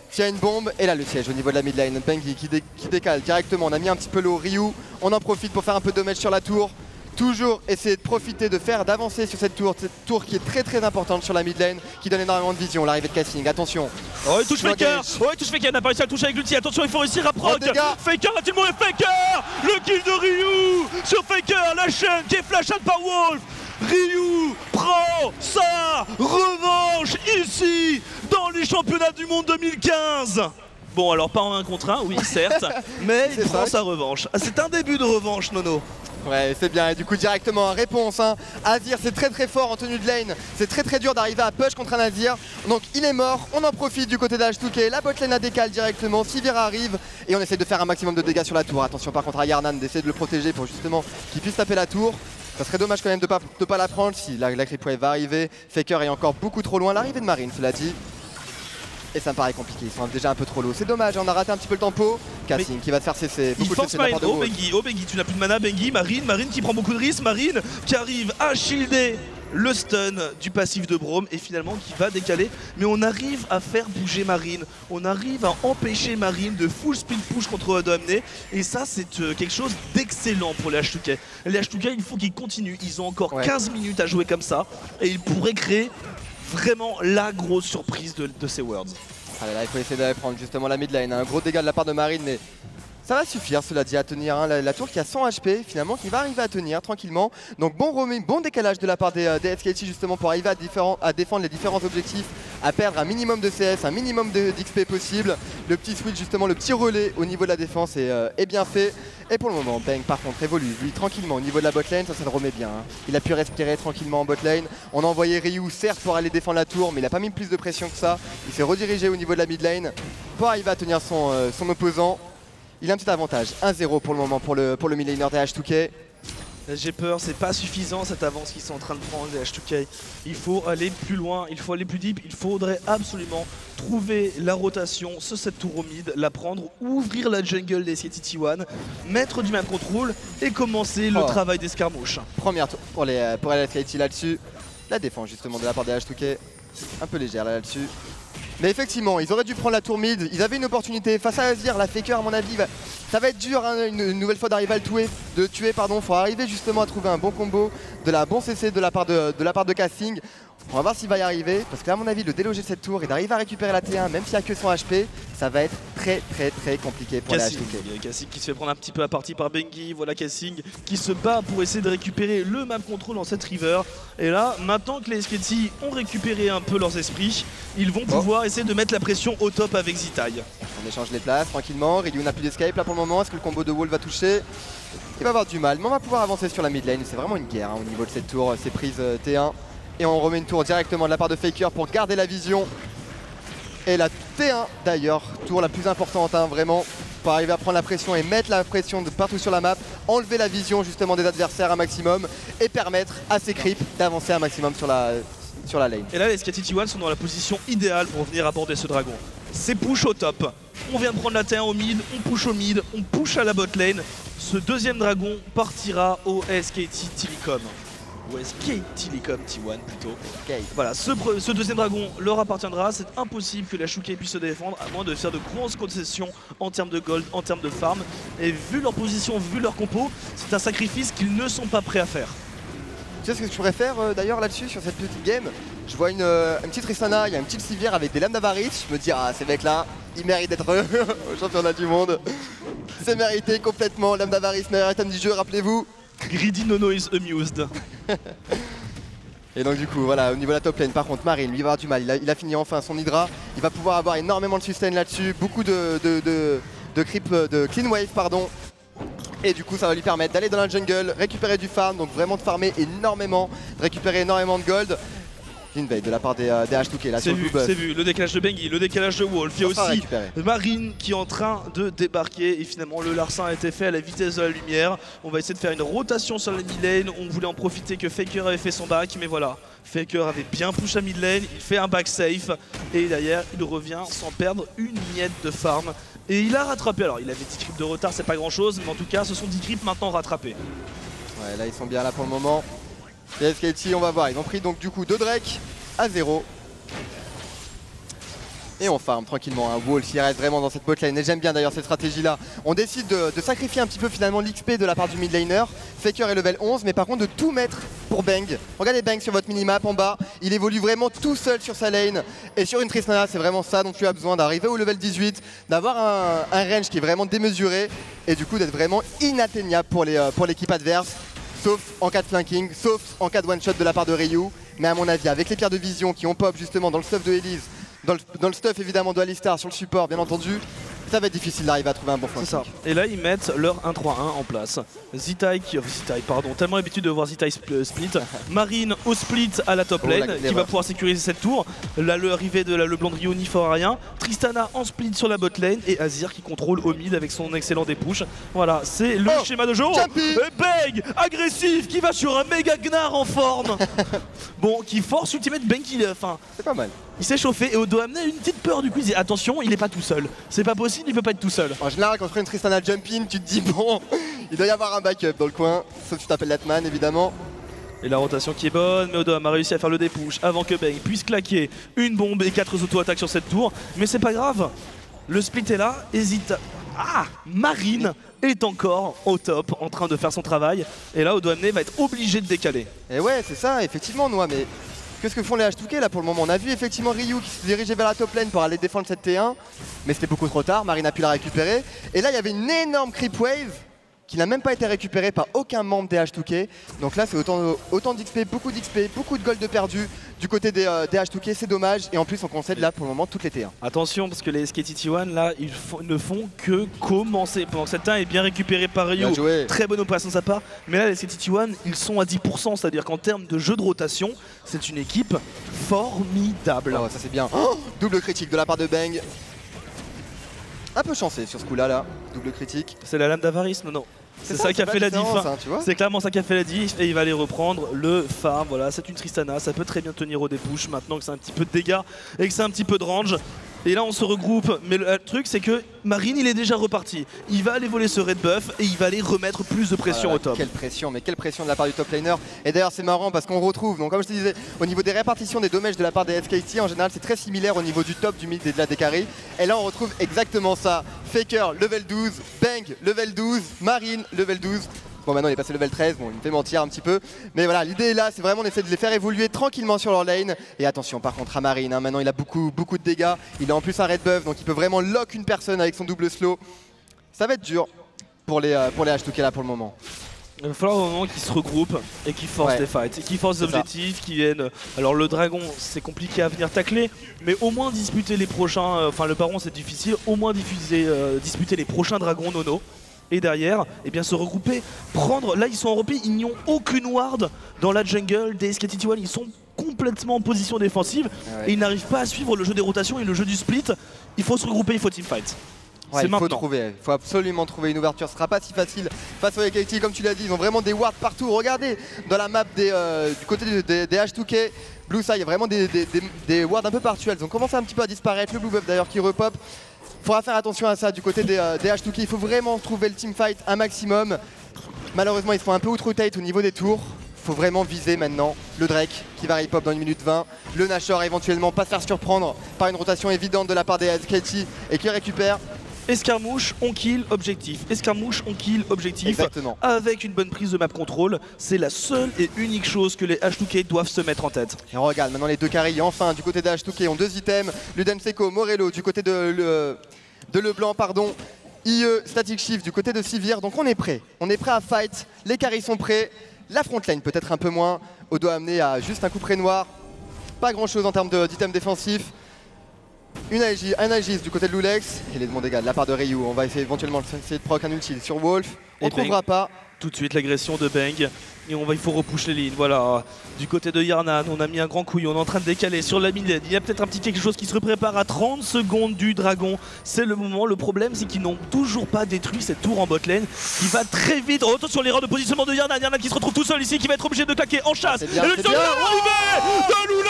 s'il y a une bombe. Et là, le siège au niveau de la mid lane. Bengi qui, dé qui décale directement. On a mis un petit peu l'eau Ryu. On en profite pour faire un peu de damage sur la tour. Toujours essayer de profiter, de faire, d'avancer sur cette tour, cette tour qui est très très importante sur la mid lane, qui donne énormément de vision. L'arrivée de kaSing, attention. Oh, il touche Faker. Oh, il touche Faker, il n'a pas réussi à le toucher avec l'ulti. Attention, il faut réussir à proc. Oh, Faker a-t-il mourir? Faker, le kill de Ryu sur Faker, la chaîne qui est flashée par Wolf. Ryu prend sa revanche ici dans les championnats du monde deux mille quinze. Bon, alors pas en un contre un, oui, certes, mais il prend sa revanche. Ah, c'est un début de revanche, Nono. Ouais, c'est bien, et du coup directement réponse hein. Azir, c'est très très fort en tenue de lane. C'est très très dur d'arriver à push contre un Azir. Donc il est mort, on en profite du côté d'H deux K. La botlane à décale directement, Sivir arrive. Et on essaie de faire un maximum de dégâts sur la tour. Attention par contre à Hjarnan d'essayer de le protéger pour justement qu'il puisse taper la tour. Ça serait dommage quand même de pas, de pas la prendre si la, la creep wave va arriver. Faker est encore beaucoup trop loin, l'arrivée de Marine cela dit. Et ça me paraît compliqué, ils sont déjà un peu trop low. C'est dommage, on a raté un petit peu le tempo. kaSing qui va se faire cesser. Il force Marine. Oh Bengi, oh Bengi, tu n'as plus de mana. Bengi, Marine, Marine qui prend beaucoup de risques. Marine qui arrive à shielder le stun du passif de Brome et finalement qui va décaler. Mais on arrive à faire bouger Marine. On arrive à empêcher Marine de full speed push contre Odoamne. Et ça, c'est quelque chose d'excellent pour les H deux K. Les H deux K, il faut qu'ils continuent. Ils ont encore ouais. quinze minutes à jouer comme ça. Et ils pourraient créer vraiment la grosse surprise de, de ces Worlds. Allez, là, il faut essayer d'aller prendre justement la mid lane. Un gros dégât de la part de Marine, mais ça va suffire, cela dit, à tenir. Hein. La, la tour qui a cent H P, finalement, qui va arriver à tenir tranquillement. Donc, bon roaming, bon décalage de la part des, euh, des S K T, justement, pour arriver à, à défendre les différents objectifs, à perdre un minimum de C S, un minimum d'X P possible. Le petit switch, justement, le petit relais au niveau de la défense est, euh, est bien fait. Et pour le moment, Bang, par contre, évolue, lui, tranquillement, au niveau de la botlane, ça, ça le remet bien. Hein. Il a pu respirer tranquillement en botlane. On a envoyé Ryu, certes, pour aller défendre la tour, mais il n'a pas mis plus de pression que ça. Il s'est redirigé au niveau de la mid lane pour arriver à tenir son, euh, son opposant. Il a un petit avantage, un zéro pour le moment pour le, pour le mid laner des H deux K. J'ai peur, c'est pas suffisant cette avance qu'ils sont en train de prendre les H deux K. Il faut aller plus loin, il faut aller plus deep, il faudrait absolument trouver la rotation, ce set tour au mid, la prendre, ouvrir la jungle des S K T T un, mettre du même contrôle et commencer le oh. travail d'escarmouche. Première tour pour les, pour les S K T là-dessus, la défense justement de la part des H deux K, un peu légère là-dessus. Mais effectivement, ils auraient dû prendre la tour mid, ils avaient une opportunité face à Azir, la Faker à mon avis, va... ça va être dur hein, une, une nouvelle fois d'arriver à le tuer, de tuer pardon, il faut arriver justement à trouver un bon combo, de la bon C C de la part de, de, la part de kaSing. On va voir s'il va y arriver, parce que à mon avis, le déloger de cette tour et d'arriver à récupérer la T un, même s'il n'y a que cent H P, ça va être très très très compliqué pour la H deux K. kaSing qui se fait prendre un petit peu à partie par Bengi, voilà kaSing qui se bat pour essayer de récupérer le map control dans cette river. Et là, maintenant que les S K T ont récupéré un peu leurs esprits, ils vont oh. pouvoir essayer de mettre la pression au top avec Zitai. On échange les places tranquillement, Ryu n'a plus d'escape là pour le moment, est-ce que le combo de Wolf va toucher? Il va avoir du mal, mais on va pouvoir avancer sur la mid lane, c'est vraiment une guerre hein, au niveau de cette tour, ces prises euh, T un. Et on remet une tour directement de la part de Faker pour garder la vision. Et la T un d'ailleurs, tour la plus importante hein, vraiment, pour arriver à prendre la pression et mettre la pression de partout sur la map, enlever la vision justement des adversaires un maximum et permettre à ces creeps d'avancer un maximum sur la, sur la lane. Et là les S K T T un sont dans la position idéale pour venir aborder ce dragon. C'est push au top, on vient de prendre la T un au mid, on push au mid, on push à la bot lane. Ce deuxième dragon partira au S K T Telecom. Ou S K Telecom T un plutôt. Okay. Voilà, ce, ce deuxième dragon leur appartiendra. C'est impossible que la H deux K puisse se défendre à moins de faire de grosses concessions en termes de gold, en termes de farm. Et vu leur position, vu leur compo, c'est un sacrifice qu'ils ne sont pas prêts à faire. Tu sais ce que je pourrais faire euh, d'ailleurs là-dessus, sur cette petite game? Je vois une, euh, une petite Tristana, il y a une petite Sivir avec des lames d'avarice. Je me dis, ah, ces mecs-là, ils méritent d'être au championnat du monde. C'est mérité complètement. Lame d'avarice, meilleur item du jeu, rappelez-vous. Greedy Nono is amused. Et donc du coup voilà, au niveau de la top lane par contre Marine lui va avoir du mal, il a, il a fini enfin son Hydra, il va pouvoir avoir énormément de sustain là-dessus, beaucoup de, de, de, de creep, de clean wave pardon. et du coup ça va lui permettre d'aller dans la jungle, récupérer du farm, donc vraiment de farmer énormément, de récupérer énormément de gold. L'invade de la part des, euh, des H deux K là. C'est vu, c'est vu, le décalage de Bengi, le décalage de Wolf, il y a aussi Marine qui est en train de débarquer et finalement le larcin a été fait à la vitesse de la lumière. On va essayer de faire une rotation sur la mid lane, on voulait en profiter que Faker avait fait son back, mais voilà, Faker avait bien push à mid lane, il fait un back safe et derrière il revient sans perdre une miette de farm. Et il a rattrapé, alors il avait dix creeps de retard, c'est pas grand chose, mais en tout cas ce sont dix creeps maintenant rattrapés. Ouais, là ils sont bien là pour le moment. Les S K T, on va voir, ils ont pris donc du coup deux Drake à zéro. Et on farm tranquillement, hein. Wolf il reste vraiment dans cette botlane et j'aime bien d'ailleurs cette stratégie là. On décide de, de sacrifier un petit peu finalement l'X P de la part du mid laner. Faker est level onze mais par contre de tout mettre pour Bang. Regardez Bang sur votre minimap en bas, il évolue vraiment tout seul sur sa lane et sur une Tristana c'est vraiment ça dont tu as besoin, d'arriver au level dix-huit, d'avoir un, un range qui est vraiment démesuré et du coup d'être vraiment inatteignable pour les, pour l'équipe adverse. Sauf en cas de flanking, sauf en cas de one-shot de la part de Ryu. Mais à mon avis, avec les pierres de vision qui ont pop justement dans le stuff de Elise, dans le, dans le stuff évidemment de Alistar, sur le support bien entendu, ça va être difficile d'arriver à trouver un bon flanking. C'est ça. Et là, ils mettent leur un trois un en place. Zitai qui... Zitai, pardon. Tellement habitué de voir Zitai spl split. Marine au split à la top lane, oh, la qui va pouvoir sécuriser cette tour. Là, le arrivée de la Leblanc de Ryu n'y fera rien. Tristana en split sur la bot lane et Azir qui contrôle au mid avec son excellent dépush. Voilà, c'est le oh, schéma de jeu. Et Bang, agressif, qui va sur un méga gnard en forme. Bon, qui force ultimate Bang, enfin... C'est pas mal. Il s'est chauffé et Odoamne a une petite peur du coup, il dit attention, il n'est pas tout seul. C'est pas possible, il peut pas être tout seul. En général, quand tu fais une Tristana jumping, tu te dis bon, il doit y avoir un backup dans le coin, sauf que tu t'appelles Latman évidemment. Et la rotation qui est bonne, mais Odoam a réussi à faire le dépush avant que Bang puisse claquer une bombe et quatre auto-attaques sur cette tour. Mais c'est pas grave, le split est là, hésite. Ah, Marine est encore au top, en train de faire son travail. Et là, Odoamne va être obligé de décaler. Et ouais, c'est ça, effectivement, Noah, mais... Qu'est-ce que font les H deux K là pour le moment? On a vu effectivement Ryu qui se dirigeait vers la top lane pour aller défendre cette T un, mais c'était beaucoup trop tard, Marine a pu la récupérer. Et là il y avait une énorme creep wave qui n'a même pas été récupérée par aucun membre des H deux K. Donc là c'est autant, autant d'X P, beaucoup d'X P, beaucoup de gold de perdu du côté des, euh, des H deux K, c'est dommage. Et en plus on concède là pour le moment toutes les T un. Attention parce que les S K T T un là ils ne font que commencer. Pendant que cette T un est bien récupérée par Ryu, très bonne opération de sa part. Mais là les S K T T un ils sont à dix pour cent, c'est-à-dire qu'en termes de jeu de rotation, c'est une équipe formidable. Oh, ça c'est bien. Oh, double critique de la part de Bang. Un peu chancé sur ce coup-là, là. Double critique. C'est la lame d'avarice, non, non. C'est ça, ça qui a fait la diff. Hein, c'est clairement ça qui a fait la diff et il va aller reprendre le farm. Voilà, c'est une Tristana, ça peut très bien tenir au dépush maintenant que c'est un petit peu de dégâts et que c'est un petit peu de range. Et là on se regroupe, mais le, le truc c'est que Marine il est déjà reparti. Il va aller voler ce red buff et il va aller remettre plus de pression ah là là, au top. Quelle pression, mais quelle pression de la part du top laner. Et d'ailleurs c'est marrant parce qu'on retrouve, donc comme je te disais, au niveau des répartitions des dommages de la part des S K T, en général c'est très similaire au niveau du top, du mid et de la décarrée. Et là on retrouve exactement ça. Faker level douze, Bang level douze, Marine level douze. Bon maintenant il est passé level treize, bon il me fait mentir un petit peu. Mais voilà, l'idée est là, c'est vraiment on essaie de les faire évoluer tranquillement sur leur lane. Et attention par contre à Marine, hein, maintenant il a beaucoup beaucoup de dégâts. Il a en plus un red buff, donc il peut vraiment lock une personne avec son double slow. Ça va être dur pour les, euh, pour les H deux K là pour le moment. Il va falloir au moment qu'ils se regroupent et qu'ils forcent ouais. des fights, qu'ils forcent des objectifs, qu'ils viennent... Alors le dragon, c'est compliqué à venir tacler, mais au moins disputer les prochains... Enfin le baron c'est difficile, au moins diffuser, euh, disputer les prochains dragons Nono. Et derrière, eh bien, se regrouper, prendre... Là, ils sont en repli, ils n'y ont aucune ward dans la jungle des S K T T un. Ils sont complètement en position défensive ah ouais. et ils n'arrivent pas à suivre le jeu des rotations et le jeu du split. Il faut se regrouper, il faut teamfight. Ouais, il faut trouver, il faut absolument trouver une ouverture. Ce sera pas si facile face aux S K T, comme tu l'as dit, ils ont vraiment des wards partout. Regardez, dans la map des, euh, du côté des, des, des H deux K, Blue Side, il y a vraiment des, des, des, des wards un peu partout. Elles ont commencé un petit peu à disparaître, le Blue Buff d'ailleurs qui repop. Il faudra faire attention à ça du côté des, euh, des H deux K, il faut vraiment trouver le teamfight un maximum. Malheureusement, ils se font un peu outrotate au niveau des tours. Il faut vraiment viser maintenant le Drake qui va rip-hop dans une minute vingt. Le Nashor éventuellement, pas se faire surprendre par une rotation évidente de la part des S K T et qui récupère. Escarmouche, on kill, objectif. Escarmouche, on kill, objectif. Exactement. Avec une bonne prise de map contrôle, c'est la seule et unique chose que les H deux K doivent se mettre en tête. Et on regarde maintenant les deux carrés, enfin du côté des H deux K ont deux items. Ludenseko, Morello du côté de, le, de Leblanc, pardon. I E, Static Shift du côté de Sivir, donc on est prêt. On est prêt à fight, les carrés sont prêts. La frontline peut-être un peu moins. Odo a amené à juste un coup près noir. Pas grand chose en termes d'items défensifs. Une A G, un Aegis du côté de Lulex et les bons dégâts de la part de Ryu. On va essayer éventuellement essayer de proc un ulti sur Wolf. On ne trouvera pas. Tout de suite l'agression de Bang. Et on va, il faut repush les lignes, voilà. Du côté de Hjarnan, on a mis un grand couillon, on est en train de décaler sur la mid-lane. Il y a peut-être un petit quelque chose qui se prépare à trente secondes du dragon. C'est le moment, le problème c'est qu'ils n'ont toujours pas détruit cette tour en bot lane. Il va très vite, oh, attention l'erreur de positionnement de Hjarnan, Hjarnan qui se retrouve tout seul ici, qui va être obligé de claquer en chasse. Bien, et le tir est arrivé de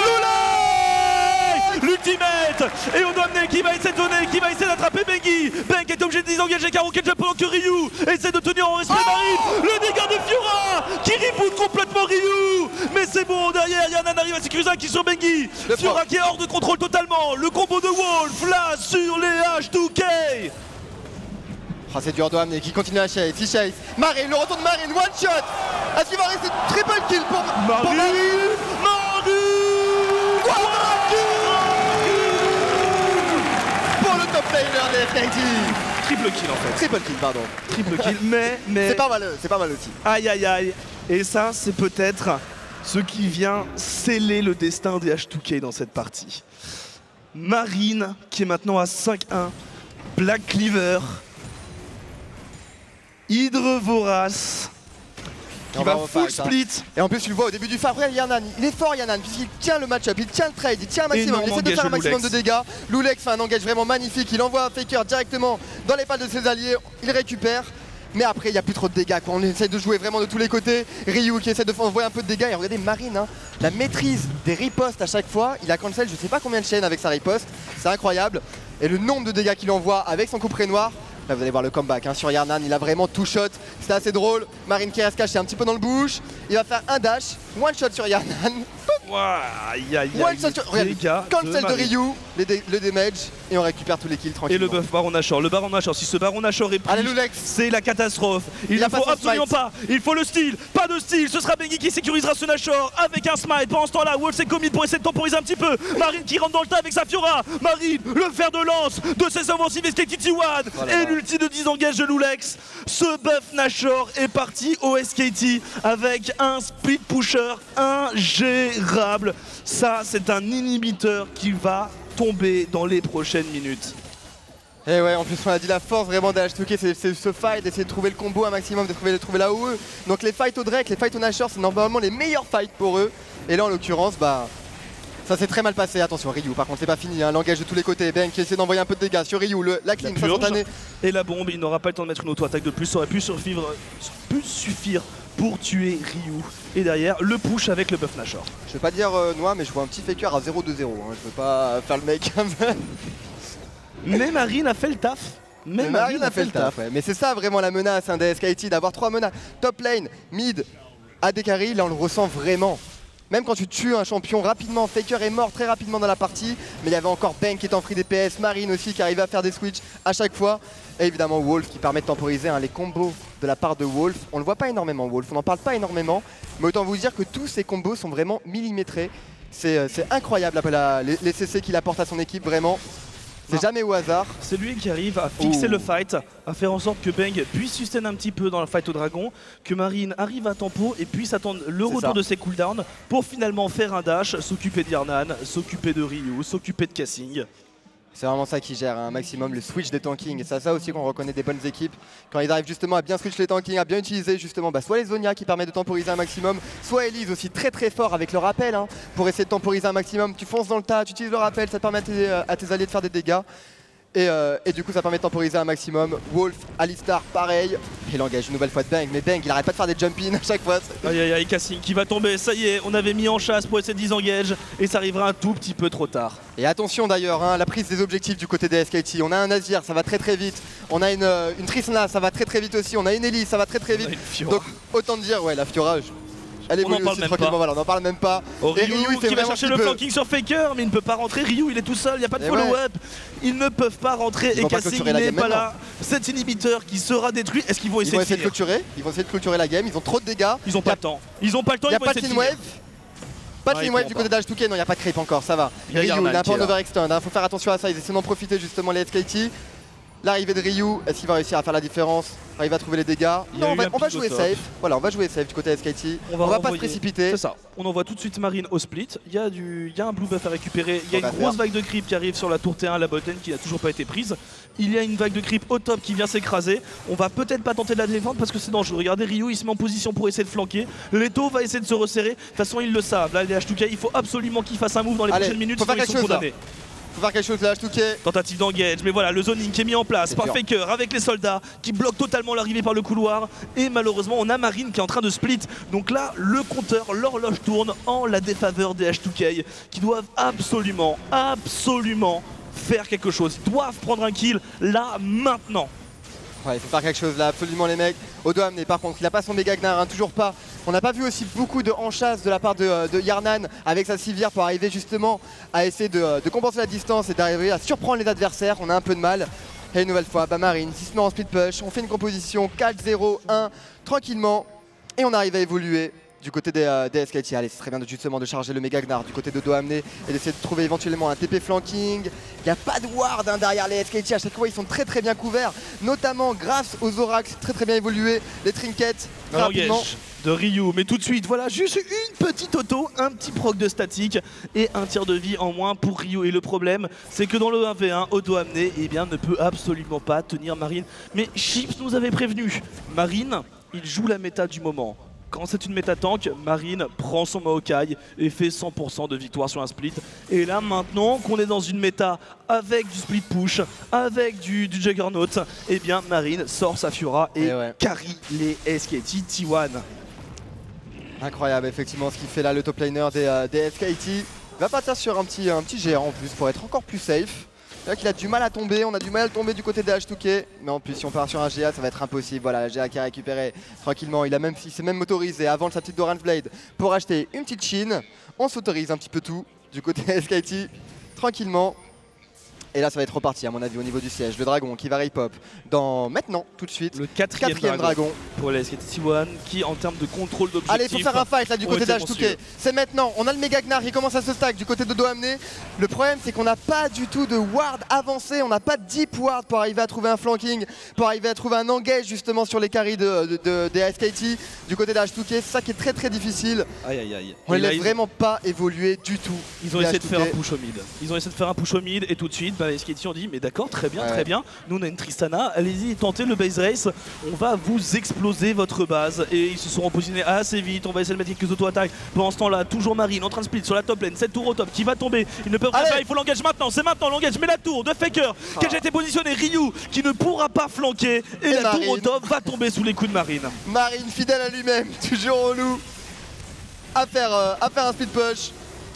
Lulex, l'ultimate. Et Odoamne qui va essayer de donner, qui va essayer d'attraper Bengi. Bang est obligé de désengager car on catch-up pendant que Ryu essaie de tenir en respect Marine. Le dégât de Fiora qui reboot complètement Ryu. Mais c'est bon, derrière Hjarnan arrive à sécuriser qui sur Bengi. Fiora qui est hors de contrôle totalement. Le combo de Wolf là sur les H deux K. Ah, c'est dur Odoamne qui continue à chase, il chase. Marine, le retour de Marine, one shot. Est-ce qu'il va rester triple kill pour Marine, pour Marine. Triple kill en fait. Triple kill, pardon. Triple kill, mais... mais... c'est pas mal, c'est pas mal aussi. Aïe, aïe, aïe. Et ça, c'est peut-être ce qui vient sceller le destin des H deux K dans cette partie. Marine, qui est maintenant à cinq un. Black Cleaver. Hydre Vorace. Qui va full split. Et en plus, tu le vois au début du fab. Regarde Hjarnan, il est fort Hjarnan, puisqu'il tient le match-up, il tient le trade, il tient un maximum, il essaie de faire un maximum de dégâts. Lulex fait un engage vraiment magnifique, il envoie un Faker directement dans les pattes de ses alliés, il récupère. Mais après, il n'y a plus trop de dégâts, quoi. On essaie de jouer vraiment de tous les côtés. Ryu qui essaie de faire envoyer un peu de dégâts. Et regardez Marine, hein, la maîtrise des ripostes à chaque fois. Il a cancel je ne sais pas combien de chaînes avec sa riposte, c'est incroyable. Et le nombre de dégâts qu'il envoie avec son coup près noir. Là, vous allez voir le comeback hein, sur Hjarnan, il a vraiment tout shot, c'était assez drôle. Marine qui reste cachée un petit peu dans le bush, il va faire un dash, one shot sur Hjarnan. Wow, yeah, yeah, one shot sur... Regardez, cancel de, de Ryu, les dé le damage, et on récupère tous les kills tranquillement. Et le buff Baron Nashor, le Baron Nashor, si ce Baron Nashor est pris, c'est la catastrophe. Il, il ne faut absolument smite. Pas, il faut le style, pas de style, ce sera Bengi qui sécurisera ce Nashor avec un smite. Pendant ce temps-là, Wolf s'est commis pour essayer de temporiser un petit peu. Marine qui rentre dans le tas avec sa Fiora, Marine, le fer de lance de ses offensives S K T T un, voilà. Et lui de disengage de Lulex, ce buff Nashor est parti au S K T avec un split pusher ingérable. Ça, c'est un inhibiteur qui va tomber dans les prochaines minutes. Et ouais, en plus on a dit la force vraiment d'H deux K, c'est ce fight, d'essayer de trouver le combo un maximum, de trouver, de trouver la O E. Donc les fights au Drake, les fights au Nashor, c'est normalement les meilleurs fights pour eux. Et là en l'occurrence, bah... ça s'est très mal passé, attention Ryu par contre c'est pas fini, hein. L'engage de tous les côtés, Bang qui essaie d'envoyer un peu de dégâts sur Ryu, le, la clean instantanée. Et la bombe, il n'aura pas le temps de mettre une auto-attaque de plus, ça aurait pu survivre, pu suffire pour tuer Ryu. Et derrière, le push avec le buff Nashor. Je vais pas dire euh, noir mais je vois un petit Faker à zéro deux zéro, hein. Je veux pas faire le mec. Mais Marine a fait le taf. Mais, mais Marine, Marine a fait, fait le taf, taf. Ouais. Mais c'est ça vraiment la menace hein, des S K T, d'avoir trois menaces. Top lane, mid, A D carry, là on le ressent vraiment. Même quand tu tues un champion rapidement, Faker est mort très rapidement dans la partie, mais il y avait encore Bang qui est en free D P S, Marine aussi qui arrivait à faire des switches à chaque fois, et évidemment Wolf qui permet de temporiser hein, les combos de la part de Wolf. On ne le voit pas énormément Wolf, on n'en parle pas énormément, mais autant vous dire que tous ces combos sont vraiment millimétrés. C'est incroyable la, la, les, les C C qu'il apporte à son équipe, vraiment. C'est jamais au hasard. C'est lui qui arrive à fixer oh. le fight, à faire en sorte que Bang puisse sustain un petit peu dans le fight au dragon, que Marine arrive à tempo et puisse attendre le retour ça. de ses cooldowns pour finalement faire un dash, s'occuper de Hjarnan, s'occuper de Ryu, s'occuper de kaSing. C'est vraiment ça qui gère un hein, maximum le switch des tankings. Et c'est ça aussi qu'on reconnaît des bonnes équipes. Quand ils arrivent justement à bien switch les tankings, à bien utiliser justement bah, soit les Zonia qui permettent de temporiser un maximum, soit Elise aussi très très fort avec le rappel hein, pour essayer de temporiser un maximum. Tu fonces dans le tas, tu utilises le rappel, ça te permet à tes, à tes alliés de faire des dégâts. Et, euh, et du coup ça permet de temporiser un maximum. Wolf, Alistar pareil. Il engage une nouvelle fois de Bang, mais Bang il arrête pas de faire des jump-in à chaque fois. Aïe aïe aïe, kaSing qui va tomber, ça y est, on avait mis en chasse pour essayer de disengage et ça arrivera un tout petit peu trop tard. Et attention d'ailleurs, hein, la prise des objectifs du côté des S K T, on a un Azir, ça va très très vite, on a une, une Tristana, ça va très très vite aussi, on a une Ellie, ça va très très vite. Donc autant dire, ouais la Fiora, je... Allez, on n'en parle, voilà, parle même pas. Oh, Ryu, Ryu qui va chercher le flanking sur Faker, mais il ne peut pas rentrer. Ryu, il est tout seul, il n'y a pas de follow-up. Ouais. Ils ne peuvent pas rentrer ils et kaSing n'est pas là. Cet inhibiteur qui sera détruit, est-ce qu'ils vont essayer, ils vont essayer de, de clôturer Ils vont essayer de clôturer la game, ils ont trop de dégâts. Ils n'ont pas le temps. Ils n'ont pas le temps, il n'y a pas de wave. Pas de ouais, wave du côté d'H deux K, non, il n'y a pas de creep encore, ça va. Ryu, il n'a pas d'overextend, il faut faire attention à ça, ils essaient d'en profiter justement les S K T. L'arrivée de Ryu, est-ce qu'il va réussir à faire la différence? Il va trouver les dégâts. Non, on va, on va jouer safe. Voilà, on va jouer safe du côté S K T. On va, on va pas se précipiter. C'est ça. On envoie tout de suite Marine au split. Il y a du, il y a un blue buff à récupérer. Il y a une grosse vague de creep qui arrive sur la tour T un, la bot lane qui n'a toujours pas été prise. Il y a une vague de creep au top qui vient s'écraser. On va peut-être pas tenter de la défendre parce que c'est dangereux. Regardez, Ryu, il se met en position pour essayer de flanquer. Leto va essayer de se resserrer. De toute façon, ils le savent. Là, les H deux K, il faut absolument qu'ils fassent un move dans les Allez, prochaines minutes. Faut faire quelque chose, condamnés. Faut faire quelque chose là, H deux K. Tentative d'engage, mais voilà, le zoning qui est mis en place par Faker avec les soldats qui bloquent totalement l'arrivée par le couloir. Et malheureusement, on a Marine qui est en train de split. Donc là, le compteur, l'horloge tourne en la défaveur des H deux K qui doivent absolument, absolument faire quelque chose. Ils doivent prendre un kill là, maintenant. Ouais, il faut faire quelque chose là, absolument les mecs. Odoamne, par contre, il n'a pas son méga gnar, hein, toujours pas. On n'a pas vu aussi beaucoup de enchasse de la part de, de Hjarnan avec sa civière pour arriver justement à essayer de, de compenser la distance et d'arriver à surprendre les adversaires. On a un peu de mal. Et une nouvelle fois, bah Marine, si ce n'est en split push, on fait une composition quatre zéro un tranquillement et on arrive à évoluer. Du côté des, euh, des S K T, allez, c'est très bien de, justement de charger le méga Gnar du côté de Doamne et d'essayer de trouver éventuellement un T P flanking. Il n'y a pas de ward hein, derrière les S K T, à chaque fois ils sont très très bien couverts, notamment grâce aux oracles, très très bien évolués, les trinkets, très rapidement. De Ryu, mais tout de suite, voilà, juste une petite auto, un petit proc de statique et un tiers de vie en moins pour Ryu. Et le problème, c'est que dans le un v un, Odoamne eh bien, ne peut absolument pas tenir Marine. Mais Chips nous avait prévenu, Marine, il joue la méta du moment. Quand c'est une méta tank, Marine prend son Maokai et fait cent pour cent de victoire sur un split. Et là maintenant qu'on est dans une méta avec du split push, avec du, du Juggernaut, eh bien Marine sort sa Fiora et, et ouais. carry les S K T T un. Incroyable effectivement ce qu'il fait là le top laner des, euh, des S K T. Va partir sur un petit, un petit géant en plus pour être encore plus safe. C'est vrai qu'il a du mal à tomber, on a du mal à tomber du côté des H deux K. Mais en plus si on part sur un G A ça va être impossible. Voilà, G A qui a récupéré tranquillement. Il, il s'est même autorisé à vendre sa petite Doran's Blade pour acheter une petite chine. On s'autorise un petit peu tout du côté S K T tranquillement. Et là ça va être reparti à mon avis au niveau du siège. Le dragon qui va re-pop dans maintenant tout de suite. Le quatrième, quatrième dragon. dragon pour les S K T T un qui en termes de contrôle d'objectif. Allez il faut faire un fight là du côté des H deux K. C'est maintenant, on a le méga Gnar qui commence à se stack du côté de Doamne. Le problème c'est qu'on n'a pas du tout de ward avancé, on n'a pas de deep ward pour arriver à trouver un flanking, pour arriver à trouver un engage justement sur les carries de, de, de, des S K T du côté des H deux K. C'est ça qui est très très difficile. Aïe aïe aïe. On ne les laisse vraiment pas évoluer du tout. Ils ont essayé de faire un push au mid. Ils ont essayé de faire un push au mid et tout de suite bah, les S K T ont dit mais d'accord très bien ouais. très bien. Nous on a une Tristana, allez-y tentez le base race, on va vous exploser votre base. Et ils se sont positionnés assez vite, on va essayer de mettre quelques auto-attaques. Pendant ce temps là toujours Marine en train de split sur la top lane, cette tour au top qui va tomber. Ils ne peuvent pas, il faut l'engage maintenant, c'est maintenant l'engage. Mais la tour de Faker ah. qui a été positionnée, Ryu qui ne pourra pas flanquer. Et, et la Marine. tour au top va tomber sous les coups de Marine. Marine fidèle à lui-même, toujours en loup, à faire, euh, à faire un split push,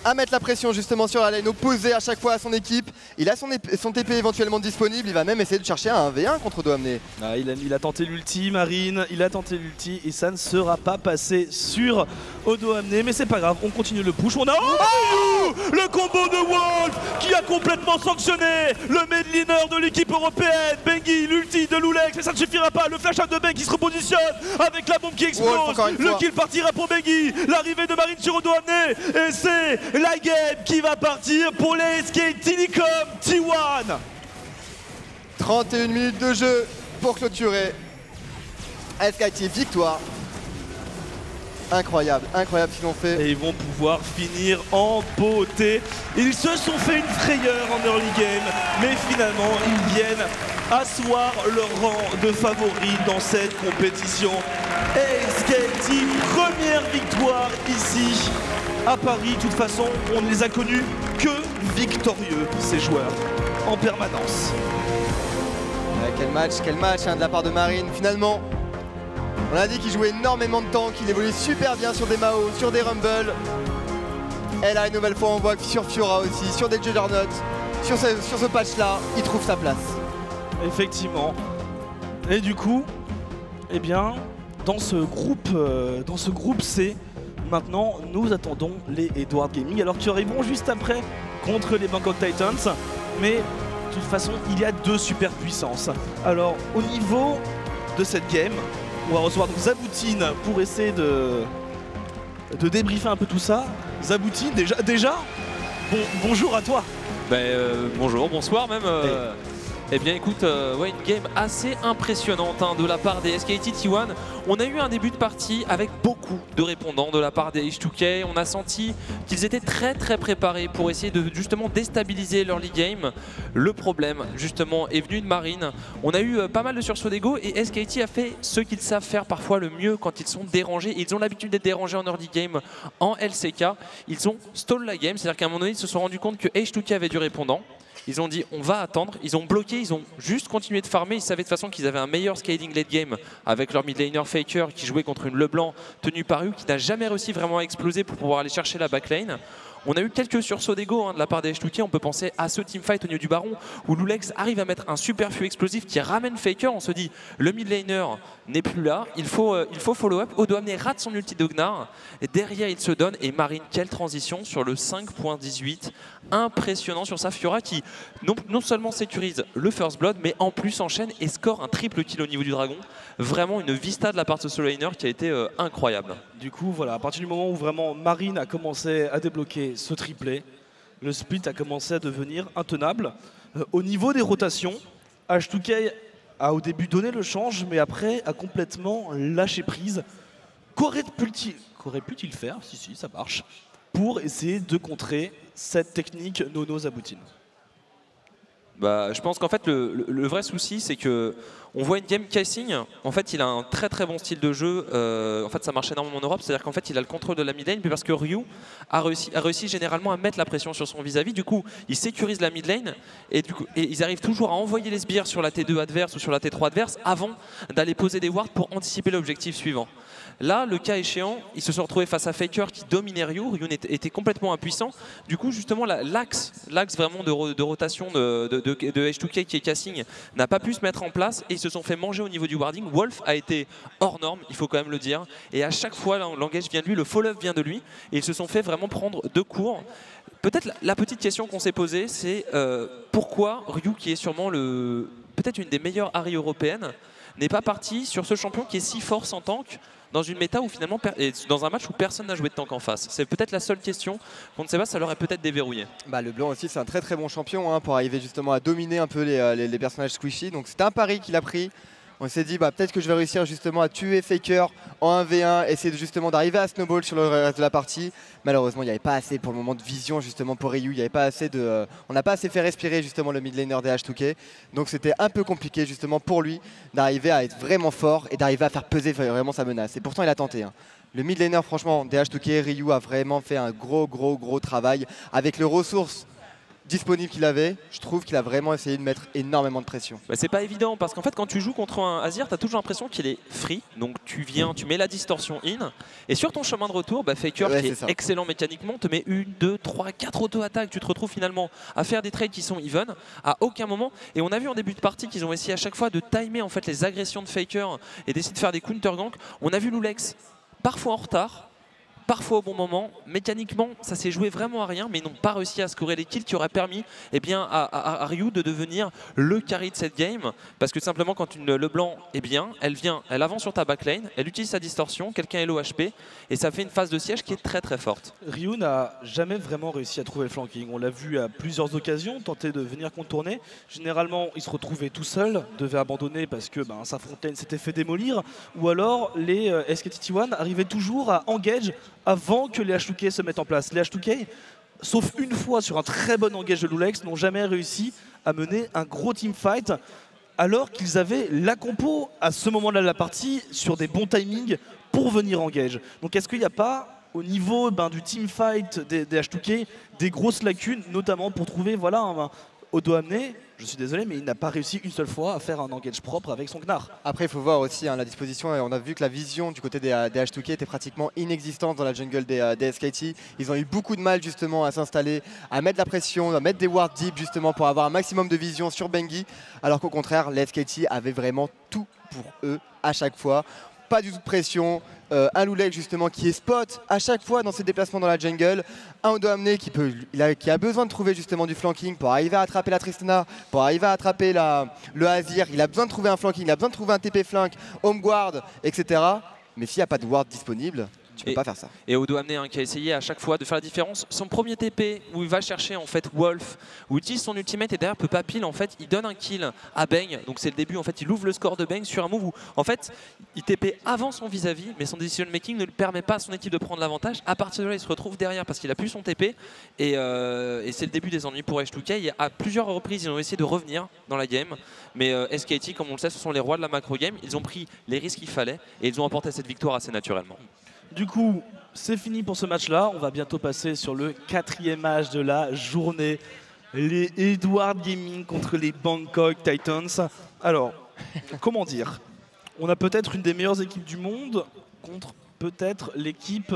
à mettre la pression justement sur la lane opposée à chaque fois à son équipe. Il a son, son T P éventuellement disponible, il va même essayer de chercher un un v un contre Doamne. Ah, il, a, il a tenté l'ulti Marine, il a tenté l'ulti et ça ne sera pas passé sur Odoamne, mais c'est pas grave, on continue le push, on a oh le combo de Wolf qui a complètement sanctionné le midlaner de l'équipe européenne. Bengi, l'ulti de Lulex, et ça ne suffira pas, le flash-up de Bang qui se repositionne avec la bombe qui explose, le kill partira pour Bengi, l'arrivée de Marine sur Odoamne et c'est la game qui va partir pour les S K Telecom T un. trente et une minutes de jeu pour clôturer. S K T, victoire. Incroyable, incroyable ce qu'ils ont fait. Et ils vont pouvoir finir en beauté. Ils se sont fait une frayeur en early game, mais finalement ils viennent asseoir leur rang de favoris dans cette compétition. S K T, première victoire ici à Paris. De toute façon, on ne les a connus que victorieux, ces joueurs, en permanence. Ouais, quel match, quel match hein, de la part de Marine. Finalement, on a dit qu'il jouait énormément de tank, qu'il évoluait super bien sur des Mao, sur des Rumble. Et là, une nouvelle fois, on voit que sur Fiora aussi, sur des Juggernaut, sur ce, sur ce patch-là, il trouve sa place. Effectivement. Et du coup, eh bien, dans ce groupe, euh, dans ce groupe C, maintenant, nous attendons les Edward Gaming, alors qu'ils arriveront juste après contre les Bangkok Titans. Mais de toute façon, il y a deux superpuissances. Alors, au niveau de cette game, on va recevoir donc Zaboutine pour essayer de, de débriefer un peu tout ça. Zaboutine, déjà, déjà bon, bonjour à toi. Ben, euh, bonjour, bonsoir même. Euh... Hey. Eh bien écoute, euh, ouais, une game assez impressionnante hein, de la part des S K T T un. On a eu un début de partie avec beaucoup de répondants de la part des H deux K. On a senti qu'ils étaient très très préparés pour essayer de justement déstabiliser l'early game. Le problème justement est venu de Marine. On a eu euh, pas mal de sursauts d'ego et S K T a fait ce qu'ils savent faire parfois le mieux quand ils sont dérangés. Ils ont l'habitude d'être dérangés en early game en L C K. Ils ont stall la game, c'est-à-dire qu'à un moment donné ils se sont rendus compte que H deux K avait du répondant. Ils ont dit on va attendre, ils ont bloqué, ils ont juste continué de farmer, ils savaient de toute façon qu'ils avaient un meilleur scaling late game avec leur mid laner Faker qui jouait contre une Leblanc tenue par Ryu qui n'a jamais réussi vraiment à exploser pour pouvoir aller chercher la backlane. On a eu quelques sursauts d'ego hein, de la part des H deux K, on peut penser à ce teamfight au niveau du baron où Lulex arrive à mettre un super feu explosif qui ramène Faker, on se dit le mid laner n'est plus là, il faut, euh, il faut follow up, Odoamne rate son ulti d'Ognar, derrière il se donne et Marine, quelle transition sur le cinq point dix-huit, impressionnant sur sa Fiora qui non, non seulement sécurise le first blood mais en plus enchaîne et score un triple kill au niveau du dragon, vraiment une vista de la part de ce solo laner qui a été euh, incroyable. Du coup voilà, à partir du moment où vraiment Marine a commencé à débloquer ce triplé, le split a commencé à devenir intenable. Euh, au niveau des rotations, H deux K a au début donné le change, mais après a complètement lâché prise. Qu'aurait pu-t-il faire, si si, ça marche, pour essayer de contrer cette technique Nono Zaboutine? Bah, je pense qu'en fait le, le, le vrai souci c'est que on voit une game kaSing, en fait il a un très très bon style de jeu, euh, en fait ça marche énormément en Europe, c'est à dire qu'en fait il a le contrôle de la mid lane parce que Ryu a réussi, a réussi généralement à mettre la pression sur son vis-à-vis, -vis. du coup il sécurise la mid lane et, du coup, et ils arrivent toujours à envoyer les sbires sur la T deux adverse ou sur la T trois adverse avant d'aller poser des wards pour anticiper l'objectif suivant. Là, le cas échéant, ils se sont retrouvés face à Faker qui dominait Ryu. Ryu était complètement impuissant. Du coup, justement, l'axe l'axe vraiment de, de rotation de, de, de, de H deux K qui est kaSing n'a pas pu se mettre en place et ils se sont fait manger au niveau du warding. Wolf a été hors norme, il faut quand même le dire. Et à chaque fois, l'engage vient de lui, le follow-up vient de lui. Et ils se sont fait vraiment prendre de court. Peut-être la petite question qu'on s'est posée, c'est euh, pourquoi Ryu, qui est sûrement le peut-être une des meilleures Harry européennes, n'est pas parti sur ce champion qui est si fort sans tank dans une méta où finalement dans un match où personne n'a joué de tank en face. C'est peut-être la seule question qu'on ne sait pas, ça l'aurait peut-être déverrouillé. Bah, le blanc aussi c'est un très très bon champion hein, pour arriver justement à dominer un peu les, les, les personnages squishy. Donc c'était un pari qu'il a pris. On s'est dit bah, peut-être que je vais réussir justement à tuer Faker en un v un, essayer justement d'arriver à snowball sur le reste de la partie. Malheureusement il n'y avait pas assez pour le moment de vision justement pour Ryu, il y avait pas assez de, euh, on n'a pas assez fait respirer justement le mid laner des H deux K. Donc c'était un peu compliqué justement pour lui d'arriver à être vraiment fort et d'arriver à faire peser vraiment sa menace. Et pourtant il a tenté. Hein. Le mid laner franchement des H deux K, Ryu a vraiment fait un gros gros gros travail avec les ressources disponible qu'il avait, je trouve qu'il a vraiment essayé de mettre énormément de pression. Bah c'est pas évident parce qu'en fait quand tu joues contre un Azir, t'as toujours l'impression qu'il est free, donc tu viens, tu mets la distorsion in, et sur ton chemin de retour, bah Faker ouais, qui est, est excellent mécaniquement, te met une, deux, trois, quatre auto-attaques, tu te retrouves finalement à faire des trades qui sont even, à aucun moment, et on a vu en début de partie qu'ils ont essayé à chaque fois de timer en fait les agressions de Faker et d'essayer de faire des counter-ganks. On a vu Lulex parfois en retard, parfois au bon moment, mécaniquement ça s'est joué vraiment à rien mais ils n'ont pas réussi à scorer les kills qui auraient permis eh bien, à, à, à Ryu de devenir le carry de cette game parce que simplement quand une Leblanc est bien, elle vient, elle avance sur ta backlane, elle utilise sa distorsion, quelqu'un est low H P et ça fait une phase de siège qui est très très forte. Ryu n'a jamais vraiment réussi à trouver le flanking, on l'a vu à plusieurs occasions tenter de venir contourner, généralement il se retrouvait tout seul, devait abandonner parce que ben, sa frontlane s'était fait démolir ou alors les euh, S K T T un arrivaient toujours à engage avant que les H deux K se mettent en place. Les H deux K, sauf une fois sur un très bon engage de Lulex, n'ont jamais réussi à mener un gros teamfight alors qu'ils avaient la compo à ce moment-là de la partie sur des bons timings pour venir engage. Donc est-ce qu'il n'y a pas au niveau ben, du teamfight des, des H deux K des grosses lacunes, notamment pour trouver voilà, un, un Odoamne? Je suis désolé, mais il n'a pas réussi une seule fois à faire un engage propre avec son Gnar. Après, il faut voir aussi hein, la disposition. On a vu que la vision du côté des, des H deux K était pratiquement inexistante dans la jungle des, des S K T. Ils ont eu beaucoup de mal justement à s'installer, à mettre la pression, à mettre des wards deep justement pour avoir un maximum de vision sur Bengi. Alors qu'au contraire, les S K T avaient vraiment tout pour eux à chaque fois. Pas du tout de pression, euh, un Lulex justement qui est spot à chaque fois dans ses déplacements dans la jungle, un Odoamne qui, peut, il a, qui a besoin de trouver justement du flanking pour arriver à attraper la Tristana, pour arriver à attraper la, le Azir, il a besoin de trouver un flanking, il a besoin de trouver un T P flank, home guard, et cetera. Mais s'il n'y a pas de ward disponible, Tu peux et, pas faire ça. Et Odoamne hein, qui a essayé à chaque fois de faire la différence. Son premier T P où il va chercher en fait Wolf, où il utilise son ultimate et derrière peut pas pile en fait, il donne un kill à Bang. Donc c'est le début en fait, il ouvre le score de Bang sur un move où en fait il T P avant son vis-à-vis, mais son decision making ne lui permet pas à son équipe de prendre l'avantage. À partir de là, il se retrouve derrière parce qu'il a plus son T P et, euh, et c'est le début des ennuis pour H deux K. À plusieurs reprises, ils ont essayé de revenir dans la game, mais euh, S K T, comme on le sait, ce sont les rois de la macro game. Ils ont pris les risques qu'il fallait et ils ont emporté cette victoire assez naturellement. Du coup, c'est fini pour ce match-là. On va bientôt passer sur le quatrième match de la journée. Les Edward Gaming contre les Bangkok Titans. Alors, comment dire? On a peut-être une des meilleures équipes du monde contre peut-être l'équipe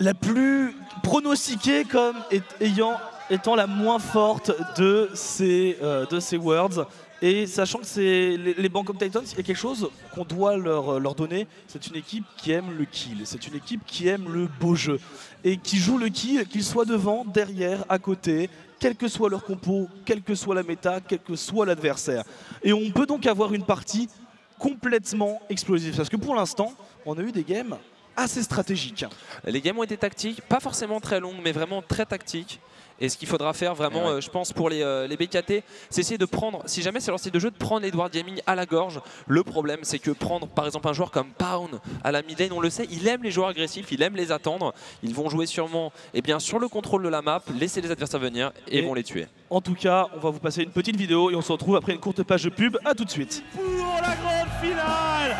la plus pronostiquée comme est, ayant, étant la moins forte de ces, euh, de ces Worlds. Et sachant que c'est les, les Bangkok Titans, il y a quelque chose qu'on doit leur, leur donner, c'est une équipe qui aime le kill, c'est une équipe qui aime le beau jeu et qui joue le kill, qu'ils soient devant, derrière, à côté, quel que soit leur compo, quelle que soit la méta, quel que soit l'adversaire. Et on peut donc avoir une partie complètement explosive, parce que pour l'instant, on a eu des games assez stratégiques. Les games ont été tactiques, pas forcément très longues, mais vraiment très tactiques. Et ce qu'il faudra faire vraiment, ouais. euh, je pense, pour les, euh, les B K T, c'est essayer de prendre, si jamais c'est leur style de jeu, de prendre Edward Gaming à la gorge. Le problème, c'est que prendre, par exemple, un joueur comme Pound à la mid lane, on le sait, il aime les joueurs agressifs, il aime les attendre. Ils vont jouer sûrement eh bien, sur le contrôle de la map, laisser les adversaires venir et, et vont les tuer. En tout cas, on va vous passer une petite vidéo et on se retrouve après une courte page de pub. À tout de suite. Pour la grande finale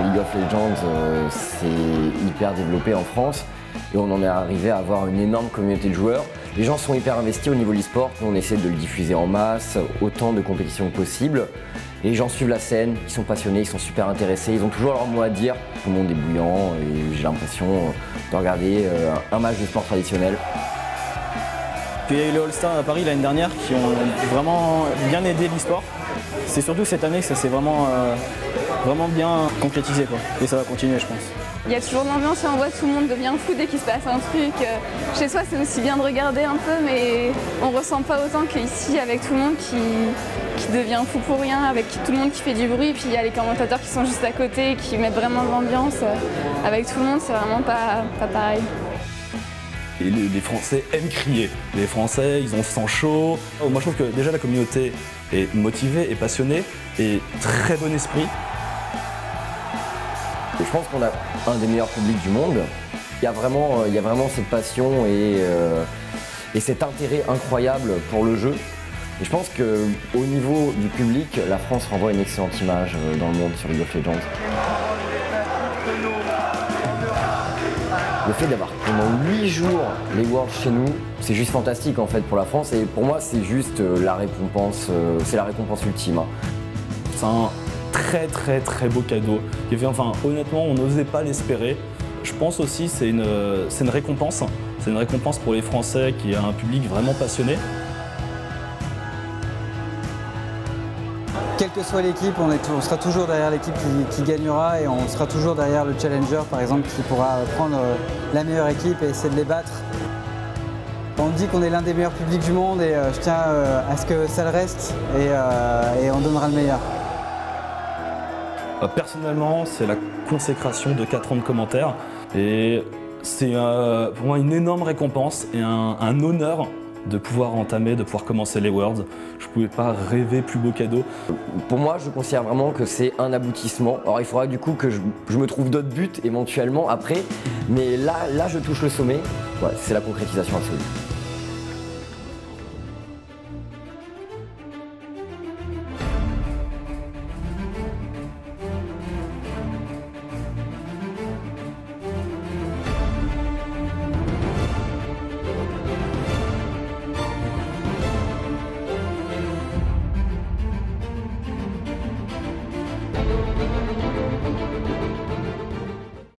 League of Legends, euh, c'est hyper développé en France. Et on en est arrivé à avoir une énorme communauté de joueurs. Les gens sont hyper investis au niveau de l'e-sport, on essaie de le diffuser en masse, autant de compétitions que possible. Et les gens suivent la scène, ils sont passionnés, ils sont super intéressés, ils ont toujours leur mot à dire. Tout le monde est bouillant et j'ai l'impression de regarder un match de sport traditionnel. Puis il y a eu le All-Star à Paris l'année dernière qui ont vraiment bien aidé l'e-sport. C'est surtout cette année que ça s'est vraiment, euh, vraiment bien concrétisé, quoi. Et ça va continuer, je pense. Il y a toujours l'ambiance et on voit tout le monde devient fou dès qu'il se passe un truc. Chez soi, c'est aussi bien de regarder un peu, mais on ne ressent pas autant qu'ici, avec tout le monde qui, qui devient fou pour rien, avec tout le monde qui fait du bruit, puis il y a les commentateurs qui sont juste à côté, qui mettent vraiment de l'ambiance. Avec tout le monde, c'est vraiment pas, pas pareil. Et les Français aiment crier. Les Français, ils ont le sang chaud. Moi, je trouve que déjà, la communauté est motivée et passionnée, et très bon esprit. Je pense qu'on a un des meilleurs publics du monde. Il y a vraiment, il y a vraiment cette passion et, euh, et cet intérêt incroyable pour le jeu. Et je pense qu'au niveau du public, la France renvoie une excellente image dans le monde sur League of Legends. Le fait d'avoir pendant huit jours les Worlds chez nous, c'est juste fantastique en fait pour la France. Et pour moi, c'est juste la récompense, c'est la récompense ultime. C'est un très très très beau cadeau. Enfin, honnêtement, on n'osait pas l'espérer. Je pense aussi que c'est une, une récompense. C'est une récompense pour les Français qui a un public vraiment passionné. Quelle que soit l'équipe, on, on sera toujours derrière l'équipe qui, qui gagnera et on sera toujours derrière le challenger, par exemple, qui pourra prendre la meilleure équipe et essayer de les battre. On dit qu'on est l'un des meilleurs publics du monde et je tiens à ce que ça le reste et, et on donnera le meilleur. Personnellement, c'est la consécration de quatre ans de commentaires et c'est euh, pour moi une énorme récompense et un, un honneur de pouvoir entamer, de pouvoir commencer les Worlds. Je ne pouvais pas rêver plus beau cadeau. Pour moi, je considère vraiment que c'est un aboutissement. Alors il faudra du coup que je, je me trouve d'autres buts éventuellement après, mais là, là je touche le sommet. Ouais, c'est la concrétisation absolue.